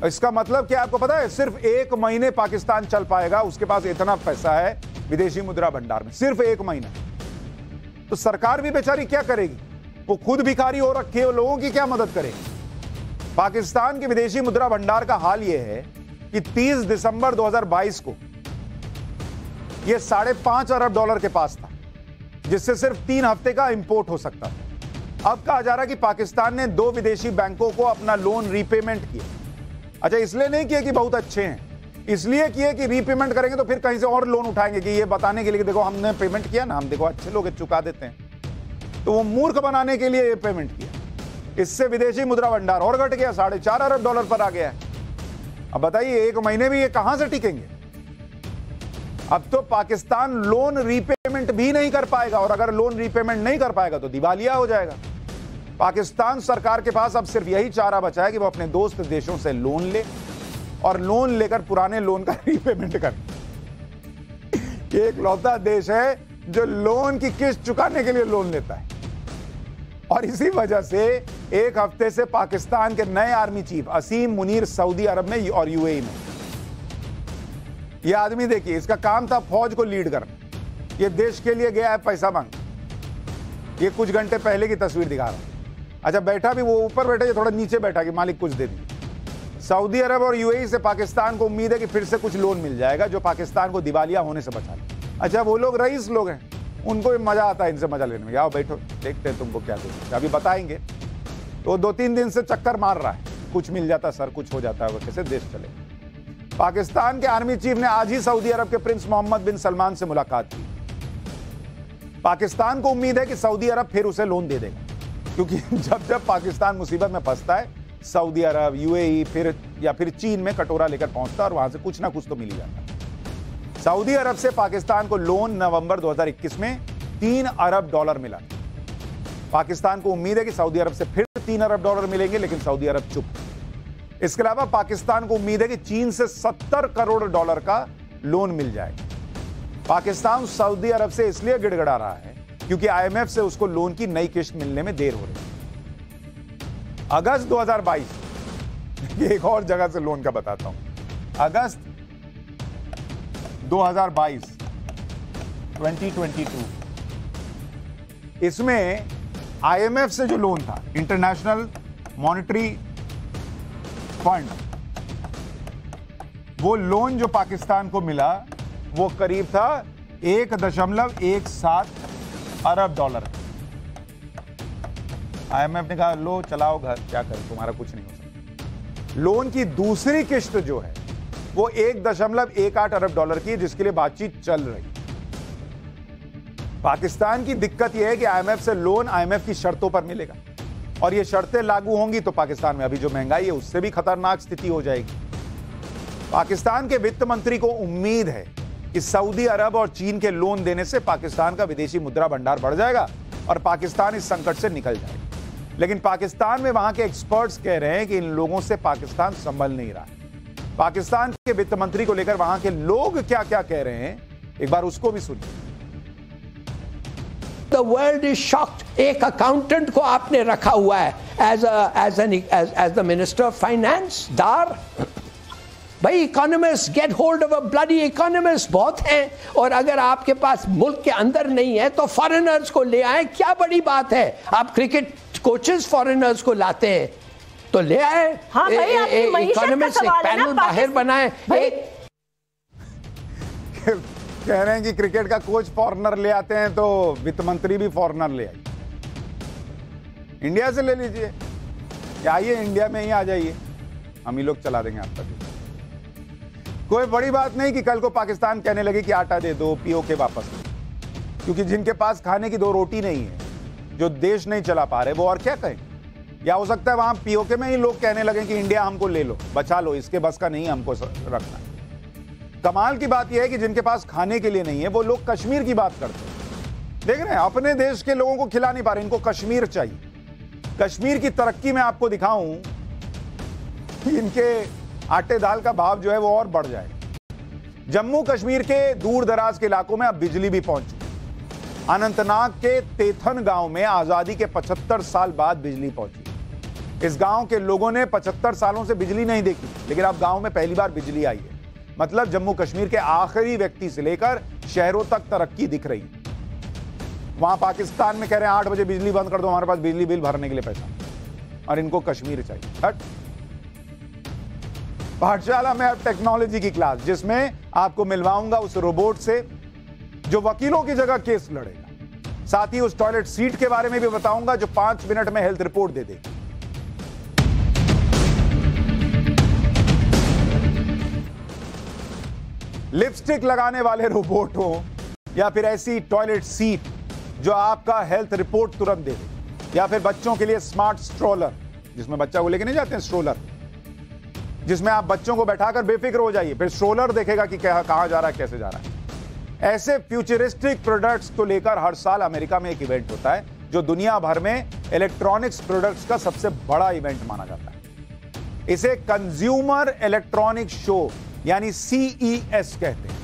इसका मतलब क्या आपको पता है, सिर्फ एक महीने पाकिस्तान चल पाएगा, उसके पास इतना पैसा है विदेशी मुद्रा भंडार में, सिर्फ एक महीना। तो सरकार भी बेचारी क्या करेगी, वो खुद भिखारी हो रखे हो, लोगों की क्या मदद करेगी। पाकिस्तान के विदेशी मुद्रा भंडार का हाल यह है कि तीस दिसंबर दो हजार बाईस को यह साढ़े पांच अरब डॉलर के पास था, जिससे सिर्फ तीन हफ्ते का इंपोर्ट हो सकता था। अब कहा जा रहा है कि पाकिस्तान ने दो विदेशी बैंकों को अपना लोन रीपेमेंट किया। अच्छा इसलिए नहीं किया कि बहुत अच्छे हैं, इसलिए किए कि रीपेमेंट करेंगे तो फिर कहीं से और लोन उठाएंगे, कि ये बताने के लिए देखो हमने पेमेंट किया ना, हम देखो अच्छे लोग चुका देते हैं। तो वो मूर्ख बनाने के लिए पेमेंट किया, इससे विदेशी मुद्रा भंडार और घट गया, साढ़े चार अरब डॉलर पर आ गया। अब बताइए एक महीने में ये कहां से टिकेंगे। अब तो पाकिस्तान लोन रीपेमेंट भी नहीं कर पाएगा, और अगर लोन रीपेमेंट नहीं कर पाएगा तो दिवालिया हो जाएगा। पाकिस्तान सरकार के पास अब सिर्फ यही चारा बचा है कि वो अपने दोस्त देशों से लोन ले और लोन लेकर पुराने लोन का रीपेमेंट कर। एक लौता देश है जो लोन की किस्त चुकाने के लिए लोन लेता है, और इसी वजह से एक हफ्ते से पाकिस्तान के नए army chief Asim Munir Saudi Arab में और यूएई में। यह आदमी देखिए इसका काम था फौज को लीड करना, यह देश के लिए गया है पैसा मांग। ये कुछ घंटे पहले की तस्वीर दिखा रहा हूं। अच्छा बैठा भी वो ऊपर बैठा, ये थोड़ा नीचे बैठा कि मालिक कुछ दे दी। सऊदी अरब और यूएई से पाकिस्तान को उम्मीद है कि फिर से कुछ लोन मिल जाएगा जो पाकिस्तान को दिवालिया होने से बचा ले। अच्छा वो लोग रईस लोग हैं, उनको मजा आता है इनसे मजा लेने में, आओ बैठो देखते हैं तुमको क्या देते, अभी बताएंगे। तो दो तीन दिन से चक्कर मार रहा है, कुछ मिल जाता सर कुछ हो जाता है, कैसे देश चलेगा। पाकिस्तान के आर्मी चीफ ने आज ही सऊदी अरब के प्रिंस मोहम्मद बिन सलमान से मुलाकात की। पाकिस्तान को उम्मीद है कि सऊदी अरब फिर उसे लोन दे देगा, क्योंकि जब जब पाकिस्तान मुसीबत में फंसता है सऊदी अरब यूएई फिर या फिर चीन में कटोरा लेकर पहुंचता है और वहां से कुछ ना कुछ तो मिल ही जाता है। सऊदी अरब से पाकिस्तान को लोन नवंबर दो हज़ार इक्कीस में तीन अरब डॉलर मिला। पाकिस्तान को उम्मीद है कि सऊदी अरब से फिर तीन अरब डॉलर मिलेंगे, लेकिन सऊदी अरब चुप। इसके अलावा पाकिस्तान को उम्मीद है कि चीन से सत्तर करोड़ डॉलर का लोन मिल जाएगा। पाकिस्तान सऊदी अरब से इसलिए गिड़गिड़ा रहा है क्योंकि आईएमएफ से उसको लोन की नई किश्त मिलने में देर हो रही है। अगस्त दो हज़ार बाईस, ये एक और जगह से लोन का बताता हूं। अगस्त दो हज़ार बाईस, दो हज़ार बाईस इसमें आईएमएफ से जो लोन था, इंटरनेशनल मॉनेटरी फंड, वो लोन जो पाकिस्तान को मिला वो करीब था एक दशमलव एक सात अरब डॉलर। आईएमएफ ने कहा लो चलाओ घर, क्या करो तुम्हारा कुछ नहीं हो सकता। लोन की दूसरी किश्त जो है वो एक दशमलव एक आठ अरब डॉलर की, जिसके लिए बातचीत चल रही। पाकिस्तान की दिक्कत यह है कि आईएमएफ से लोन आईएमएफ की शर्तों पर मिलेगा और ये शर्तें लागू होंगी तो पाकिस्तान में अभी जो महंगाई है उससे भी खतरनाक स्थिति हो जाएगी। पाकिस्तान के वित्त मंत्री को उम्मीद है कि सऊदी अरब और चीन के लोन देने से पाकिस्तान का विदेशी मुद्रा भंडार बढ़ जाएगा और पाकिस्तान इस संकट से निकल जाएगा। लेकिन पाकिस्तान में वहां के एक्सपर्ट्स कह रहे हैं कि इन लोगों से पाकिस्तान संभल नहीं रहा है। पाकिस्तान के वित्त मंत्री को लेकर वहां के लोग क्या क्या कह रहे हैं, एक बार उसको भी सुनिए। The world is shocked. एक अकाउंटेंट को आपने रखा हुआ है as a as an as as the minister of finance. Dar भाई economist, get hold of a bloody economist बहुत हैं, और अगर आपके पास मुल्क के अंदर नहीं है तो फॉरेनर्स को ले आए, क्या बड़ी बात है। आप क्रिकेट कोचेस फॉरेनर्स को लाते हैं तो ले आए। हाँ भाई, आपने इकोनॉमिस्ट एक पैनल बाहर बनाए। कह रहे हैं कि क्रिकेट का कोच फॉरनर ले आते हैं तो वित्त मंत्री भी फॉरनर ले आए, इंडिया से ले लीजिए या आइए इंडिया में ही आ जाइए, हम ही लोग चला देंगे आपका। कोई बड़ी बात नहीं कि कल को पाकिस्तान कहने लगे कि आटा दे दो, पीओके वापस दो, क्योंकि जिनके पास खाने की दो रोटी नहीं है, जो देश नहीं चला पा रहे, वो और क्या कहें। या हो सकता है वहां पीओके में ही लोग कहने लगे कि इंडिया हमको ले लो, बचा लो, इसके बस का नहीं हमको रखना। कमाल की बात यह है कि जिनके पास खाने के लिए नहीं है वो लोग कश्मीर की बात करते हैं। देख रहे हैं, अपने देश के लोगों को खिला नहीं पा रहे, इनको कश्मीर चाहिए। कश्मीर की तरक्की में आपको दिखाऊं कि इनके आटे दाल का भाव जो है वो और बढ़ जाए। जम्मू कश्मीर के दूर दराज के इलाकों में अब बिजली भी पहुंच चुकी। अनंतनाग के तेथन गांव में आजादी के पचहत्तर साल बाद बिजली पहुंची। इस गांव के लोगों ने पचहत्तर सालों से बिजली नहीं देखी, लेकिन अब गांव में पहली बार बिजली आई है। मतलब जम्मू कश्मीर के आखिरी व्यक्ति से लेकर शहरों तक तरक्की दिख रही है। वहां पाकिस्तान में कह रहे हैं आठ बजे बिजली बंद कर दो, हमारे पास बिजली बिल भरने के लिए पैसा, और इनको कश्मीर चाहिए। हट। पाठशाला में अब टेक्नोलॉजी की क्लास, जिसमें आपको मिलवाऊंगा उस रोबोट से जो वकीलों की जगह केस लड़ेगा। साथ ही उस टॉयलेट सीट के बारे में भी बताऊंगा जो पांच मिनट में हेल्थ रिपोर्ट दे देगी। लिपस्टिक लगाने वाले रोबोट हो या फिर ऐसी टॉयलेट सीट जो आपका हेल्थ रिपोर्ट तुरंत दे दे, या फिर बच्चों के लिए स्मार्ट स्ट्रोलर, जिसमें बच्चा को लेके नहीं जाते हैं, स्ट्रोलर जिसमें आप बच्चों को बैठाकर बेफिक्र हो जाइए, फिर स्ट्रोलर देखेगा कि कहाँ जा रहा है, कैसे जा रहा है। ऐसे फ्यूचरिस्टिक प्रोडक्ट्स को लेकर हर साल अमेरिका में एक इवेंट होता है जो दुनिया भर में इलेक्ट्रॉनिक्स प्रोडक्ट्स का सबसे बड़ा इवेंट माना जाता है। इसे कंज्यूमर इलेक्ट्रॉनिक्स शो यानी सी ई एस कहते हैं।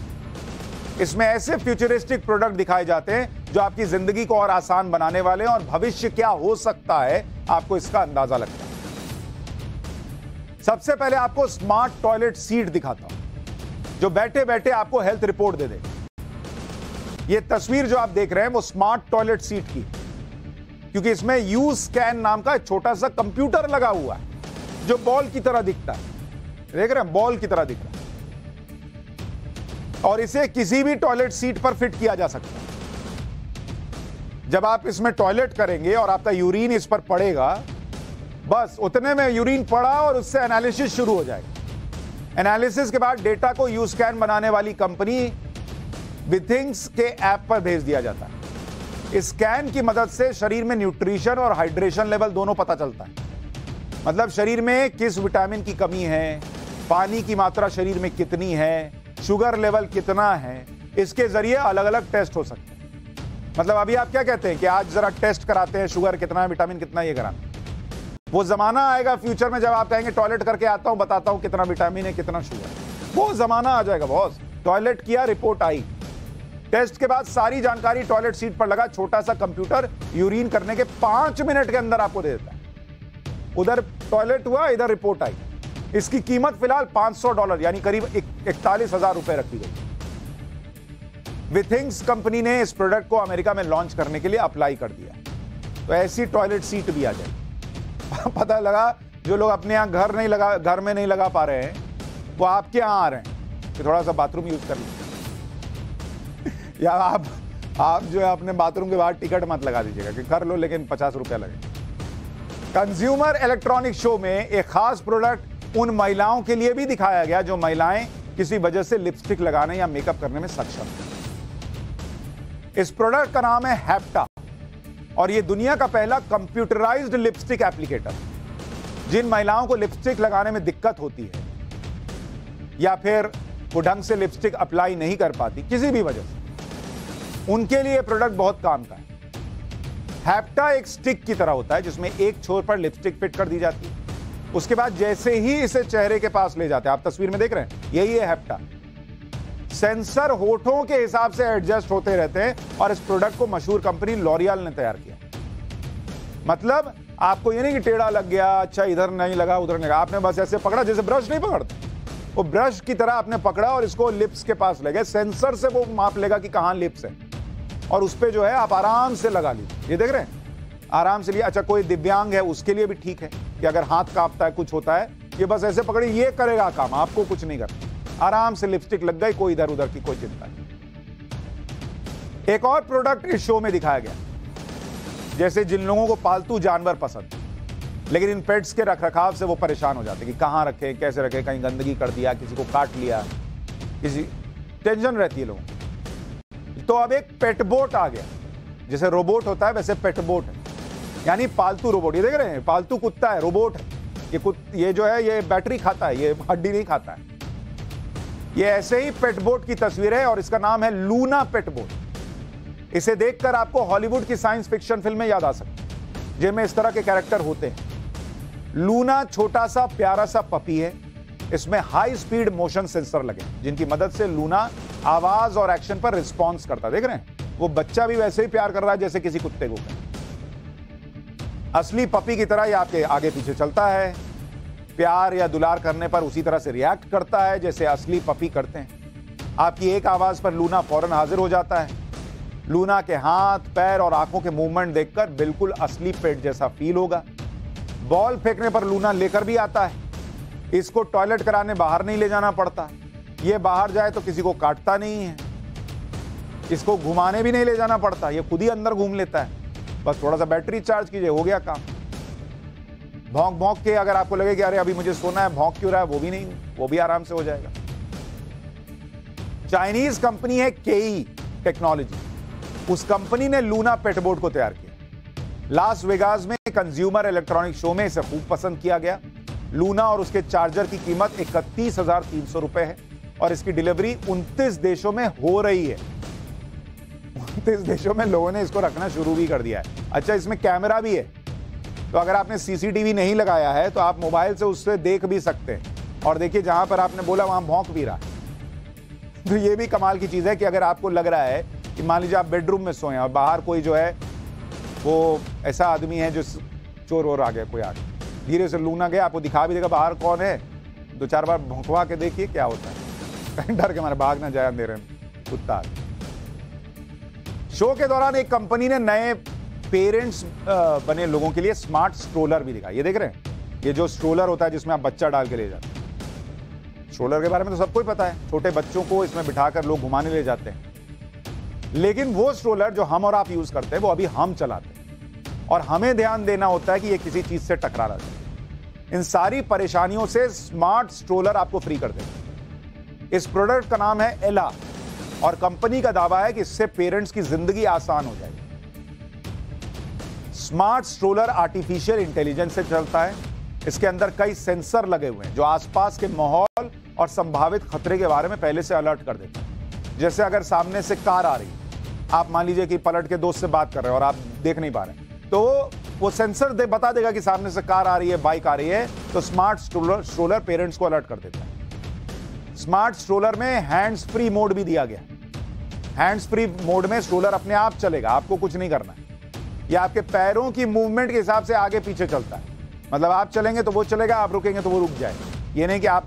इसमें ऐसे फ्यूचरिस्टिक प्रोडक्ट दिखाए जाते हैं जो आपकी जिंदगी को और आसान बनाने वाले हैं, और भविष्य क्या हो सकता है आपको इसका अंदाजा लगता है। सबसे पहले आपको स्मार्ट टॉयलेट सीट दिखाता हूं जो बैठे बैठे आपको हेल्थ रिपोर्ट दे दे। ये तस्वीर जो आप देख रहे हैं वो स्मार्ट टॉयलेट सीट की, क्योंकि इसमें यू स्कैन नाम का छोटा सा कंप्यूटर लगा हुआ है जो बॉल की तरह दिखता है। देख रहे हैं, बॉल की तरह दिख रहा है, और इसे किसी भी टॉयलेट सीट पर फिट किया जा सकता है। जब आप इसमें टॉयलेट करेंगे और आपका यूरिन इस पर पड़ेगा, बस उतने में यूरिन पड़ा और उससे एनालिसिस शुरू हो जाएगा। एनालिसिस के बाद डेटा को यू स्कैन बनाने वाली कंपनी विथिंग्स के ऐप पर भेज दिया जाता है। इस स्कैन की मदद से शरीर में न्यूट्रिशन और हाइड्रेशन लेवल दोनों पता चलता है। मतलब शरीर में किस विटामिन की कमी है, पानी की मात्रा शरीर में कितनी है, शुगर लेवल कितना है, इसके जरिए अलग अलग टेस्ट हो सकते हैं। मतलब अभी आप क्या कहते हैं कि आज जरा टेस्ट कराते हैं, शुगर कितना है, विटामिन कितना है, ये कराना। वो जमाना आएगा फ्यूचर में जब आप कहेंगे टॉयलेट करके आता हूं, बताता हूं कितना विटामिन है, कितना शुगर। वो जमाना आ जाएगा बॉस। टॉयलेट किया, रिपोर्ट आई, टेस्ट के बाद सारी जानकारी टॉयलेट सीट पर लगा छोटा सा कंप्यूटर यूरिन करने के पांच मिनट के अंदर आपको दे देता है। उधर टॉयलेट हुआ, इधर रिपोर्ट आई। इसकी कीमत फिलहाल पांच सौ डॉलर यानी करीब इकतालीस हजार रुपए रखी गई। विथिंग्स कंपनी ने इस प्रोडक्ट को अमेरिका में लॉन्च करने के लिए अप्लाई कर दिया, तो ऐसी टॉयलेट सीट भी आ जाएगी। पता लगा जो लोग अपने यहाँ घर नहीं लगा घर में नहीं लगा पा रहे हैं वो आपके यहाँ आ रहे हैं कि थोड़ा सा बाथरूम यूज कर लीजिए। या आप, आप जो है अपने बाथरूम के बाहर टिकट मत लगा दीजिएगा कि कर लो, लेकिन पचास रुपया लगेगा। कंज्यूमर इलेक्ट्रॉनिक शो में एक खास प्रोडक्ट उन महिलाओं के लिए भी दिखाया गया जो महिलाएं किसी वजह से लिपस्टिक लगाने या मेकअप करने में सक्षम हैं। इस प्रोडक्ट का नाम है हेप्टा और ये दुनिया का पहला कंप्यूटराइज्ड लिपस्टिक एप्लीकेटर। जिन महिलाओं को लिपस्टिक लगाने में दिक्कत होती है या फिर वो ढंग से लिपस्टिक अप्लाई नहीं कर पाती किसी भी वजह से, उनके लिए प्रोडक्ट बहुत काम का है। हेप्टा एक स्टिक की तरह होता है जिसमें एक छोर पर लिपस्टिक फिट कर दी जाती है। उसके बाद जैसे ही इसे चेहरे के पास ले जाते हैं, आप तस्वीर में देख रहे हैं, यही है हेप्टा। सेंसर होठों के हिसाब से एडजस्ट होते रहते हैं और इस प्रोडक्ट को मशहूर कंपनी लोरियाल ने तैयार किया। मतलब आपको ये नहीं कि टेढ़ा लग गया, अच्छा इधर नहीं लगा उधर नहीं लगा, आपने बस ऐसे पकड़ा जैसे ब्रश नहीं पकड़ते, वो ब्रश की तरह आपने पकड़ा और इसको लिप्स के पास ले गए। सेंसर से वो माप लेगा कि कहां लिप्स है और उस पर जो है आप आराम से लगा लीजिए। ये देख रहे हैं, आराम से लिए। अच्छा, कोई दिव्यांग है उसके लिए भी ठीक है कि अगर हाथ कांपता है कुछ होता है, ये बस ऐसे पकड़े, ये करेगा काम, आपको कुछ नहीं करना, आराम से लिपस्टिक लग गई, कोई इधर उधर की कोई चिंता नहीं। एक और प्रोडक्ट इस शो में दिखाया गया। जैसे जिन लोगों को पालतू जानवर पसंद लेकिन इन पेट्स के रखरखाव से वो परेशान हो जाते कि कहाँ रखें, कैसे रखें, कहीं गंदगी कर दिया, किसी को काट लिया, किसी टेंशन रहती है लोगों। तो अब एक पेटबोट आ गया। जैसे रोबोट होता है वैसे पेटबोट है, यानी पालतू रोबोट। ये देख रहे हैं, पालतू कुत्ता है, रोबोट है ये। कुत ये जो है ये बैटरी खाता है, ये हड्डी नहीं खाता है। ये ऐसे ही पेटबोट की तस्वीर है और इसका नाम है लूना पेटबोट। इसे देखकर आपको हॉलीवुड की साइंस फिक्शन फिल्में याद आ सकती हैं जिनमें इस तरह के कैरेक्टर होते हैं। लूना छोटा सा प्यारा सा पपी है। इसमें हाई स्पीड मोशन सेंसर लगे जिनकी मदद से लूना आवाज और एक्शन पर रिस्पॉन्स करता है। देख रहे हैं, वो बच्चा भी वैसे ही प्यार कर रहा है जैसे किसी कुत्ते को। असली पपी की तरह ये आपके आगे पीछे चलता है, प्यार या दुलार करने पर उसी तरह से रिएक्ट करता है जैसे असली पपी करते हैं। आपकी एक आवाज पर लूना फौरन हाजिर हो जाता है। लूना के हाथ, पैर और आंखों के मूवमेंट देखकर बिल्कुल असली पेट जैसा फील होगा। बॉल फेंकने पर लूना लेकर भी आता है। इसको टॉयलेट कराने बाहर नहीं ले जाना पड़ता, ये बाहर जाए तो किसी को काटता नहीं है। इसको घुमाने भी नहीं ले जाना पड़ता, ये खुद ही अंदर घूम लेता है। बस थोड़ा सा बैटरी चार्ज कीजिए, हो गया काम। भौंक भौंक के अगर आपको लगे कि अरे अभी मुझे सोना है, भौंक क्यों रहा है, वो भी नहीं, वो भी आराम से हो जाएगा। चाइनीज कंपनी है केई टेक्नोलॉजी। उस कंपनी ने लूना पेटबोट को तैयार किया। लास वेगास में कंज्यूमर इलेक्ट्रॉनिक शो में इसे खूब पसंद किया गया। लूना और उसके चार्जर की कीमत इकतीस हजार तीन सौ रुपए है और इसकी डिलीवरी उनतीस देशों में हो रही है। उनतीस देशों में लोगों ने इसको रखना शुरू भी कर दिया है। अच्छा, इसमें कैमरा भी है, तो अगर आपने सीसीटीवी नहीं लगाया है तो आप मोबाइल से उससे देख भी सकते हैं। और देखिए, जहां पर आपने बोला वहां भौंक भी रहा है। तो ये भी कमाल की चीज है कि अगर आपको लग रहा है कि मान लीजिए आप बेडरूम में सोए और बाहर कोई जो है वो ऐसा आदमी है जो चोर और आ गया, कोई आ गया, धीरे से लूना गया, आपको दिखा भी देगा बाहर कौन है, दो चार बार भौंकवा के देखिए क्या होता है, डर के मारे भाग ना जाए अंधेरे में, कुत्ता। शो के दौरान एक कंपनी ने नए पेरेंट्स बने लोगों के लिए स्मार्ट स्ट्रोलर भी दिखाया। ये देख रहे हैं, ये जो स्ट्रोलर होता है जिसमें आप बच्चा डाल के ले जाते हैं। स्ट्रोलर के बारे में तो सबको ही पता है, छोटे बच्चों को इसमें बिठाकर लोग घुमाने ले जाते हैं। लेकिन वो स्ट्रोलर जो हम और आप यूज करते हैं वो अभी हम चलाते हैं और हमें ध्यान देना होता है कि ये किसी चीज से टकरा ना जाए। इन सारी परेशानियों से स्मार्ट स्ट्रोलर आपको फ्री कर देगा। इस प्रोडक्ट का नाम है एला और कंपनी का दावा है कि इससे पेरेंट्स की जिंदगी आसान हो जाएगी। स्मार्ट स्ट्रोलर आर्टिफिशियल इंटेलिजेंस से चलता है। इसके अंदर कई सेंसर लगे हुए हैं जो आसपास के माहौल और संभावित खतरे के बारे में पहले से अलर्ट कर देते हैं। जैसे अगर सामने से कार आ रही है, आप मान लीजिए कि पलट के दोस्त से बात कर रहे हैं और आप देख नहीं पा रहे, तो वो सेंसर दे, बता देगा कि सामने से कार आ रही है, बाइक आ रही है, तो स्मार्ट स्ट्रोलर स्ट्रोलर पेरेंट्स को अलर्ट कर देता है। स्मार्ट स्ट्रोलर में हैंड्स फ्री मोड भी दिया गया। हैंड्स फ्री मोड में स्ट्रोलर अपने आप चलेगा, आपको कुछ नहीं करना है। यह आपके पैरों की मूवमेंट के हिसाब से आगे पीछे चलता है। मतलब आप चलेंगे तो वो चलेगा, आप रुकेंगे तो वो रुक जाएगा। ये नहीं कि आप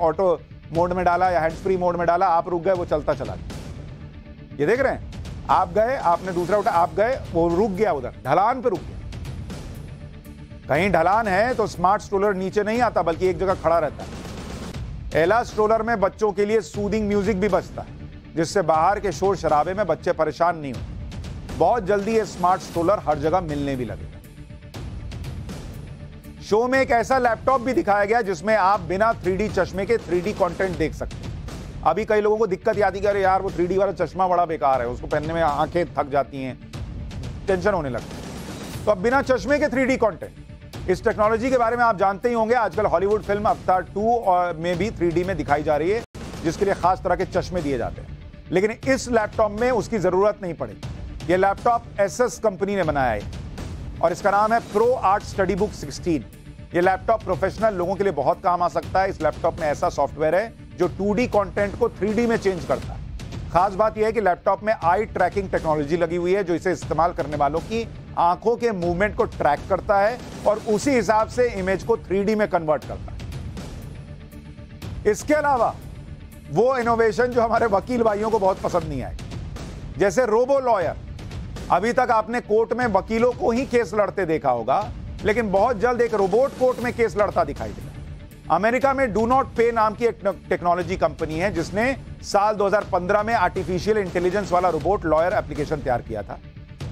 ऑटो मोड में डाला या हैंड्स फ्री मोड में डाला, आप रुक गए, वो चलता चला गया। ये देख रहे हैं, आप गए, आपने दूसरा उठा, आप गए, वो रुक गया उधर ढलान पर रुक गया। कहीं ढलान है तो स्मार्ट स्ट्रोलर नीचे नहीं आता बल्कि एक जगह खड़ा रहता है। एला स्ट्रोलर में बच्चों के लिए सूदिंग म्यूजिक भी बजता है जिससे बाहर के शोर शराबे में बच्चे परेशान नहीं होते। बहुत जल्दी ये स्मार्ट स्ट्रोलर हर जगह मिलने भी लगेगा। शो में एक ऐसा लैपटॉप भी दिखाया गया जिसमें आप बिना थ्री डी चश्मे के थ्री डी कंटेंट देख सकते हैं। अभी कई लोगों को दिक्कत याद ही अरे यार वो थ्री डी वाला चश्मा बड़ा बेकार है, उसको पहनने में आंखें थक जाती हैं, टेंशन होने लगती है। तो अब बिना चश्मे के थ्री डी कंटेंट, इस टेक्नोलॉजी के बारे में आप जानते ही होंगे, आजकल हॉलीवुड फिल्म अवतार टू और में भी थ्री डी में दिखाई जा रही है, जिसके लिए खास तरह के चश्मे दिए जाते हैं। लेकिन इस लैपटॉप में उसकी जरूरत नहीं पड़ेगी। यह लैपटॉप एसएस कंपनी ने बनाया है और इसका नाम है प्रो आर्ट स्टडी बुक सोलह। यह लैपटॉप प्रोफेशनल लोगों के लिए बहुत काम आ सकता है। इस लैपटॉप में ऐसा सॉफ्टवेयर है जो टू डी कंटेंट को थ्री डी में चेंज करता है। खास बात यह है कि लैपटॉप में आई ट्रैकिंग टेक्नोलॉजी लगी हुई है, जो इसे इस्तेमाल करने वालों की आंखों के मूवमेंट को ट्रैक करता है और उसी हिसाब से इमेज को थ्री डी में कन्वर्ट करता है। इसके अलावा वो इनोवेशन जो हमारे वकील भाइयों को बहुत पसंद नहीं आए, जैसे रोबो लॉयर। अभी तक आपने कोर्ट में वकीलों को ही केस लड़ते देखा होगा, लेकिन बहुत जल्द एक रोबोट कोर्ट में केस लड़ता दिखाई देगा। अमेरिका में डू नॉट पे नाम की एक टेक्नोलॉजी कंपनी है, जिसने साल दो हज़ार पंद्रह में आर्टिफिशियल इंटेलिजेंस वाला रोबोट लॉयर एप्लीकेशन तैयार किया था।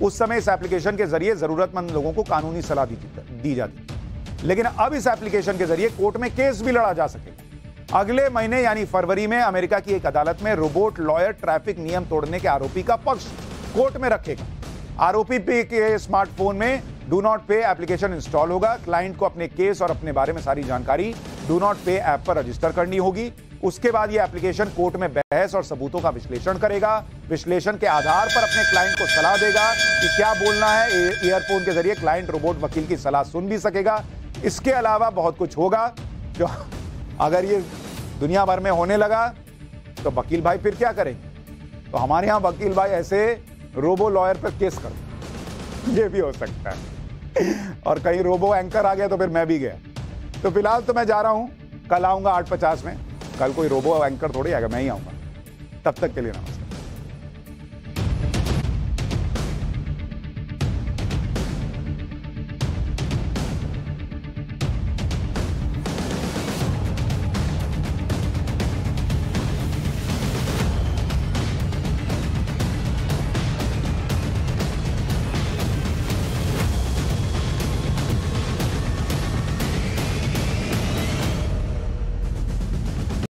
उस समय इस एप्लीकेशन के जरिए जरूरतमंद लोगों को कानूनी सलाह दी जाती, लेकिन अब इस एप्लीकेशन के जरिए कोर्ट में केस भी लड़ा जा सकेगा। अगले महीने यानी फरवरी में अमेरिका की एक अदालत में रोबोट लॉयर ट्रैफिक नियम तोड़ने के आरोपी का पक्ष कोर्ट में रखेगा। आरोपी के स्मार्टफोन में do not pay application install होगा। क्लाइंट को अपने केस और अपने बारे में सारी जानकारी डू नॉट पे ऐप पर रजिस्टर करनी होगी। उसके बाद यह एप्लीकेशन कोर्ट में बहस और सबूतों का विश्लेषण करेगा। विश्लेषण के आधार पर अपने क्लाइंट को सलाह देगा कि क्या बोलना है। ईयरफोन के जरिए क्लाइंट रोबोट वकील की सलाह सुन भी सकेगा। इसके अलावा बहुत कुछ होगा जो अगर ये दुनिया भर में होने लगा तो वकील भाई फिर क्या करें? तो हमारे यहाँ वकील भाई ऐसे रोबो लॉयर पर केस कर, ये भी हो सकता है। और कहीं रोबो एंकर आ गया तो फिर मैं भी गया। तो फिलहाल तो मैं जा रहा हूँ, कल आऊँगा आठ पचास में। कल कोई रोबो एंकर थोड़ी आएगा, मैं ही आऊँगा। तब तक के लिए नमस्कार।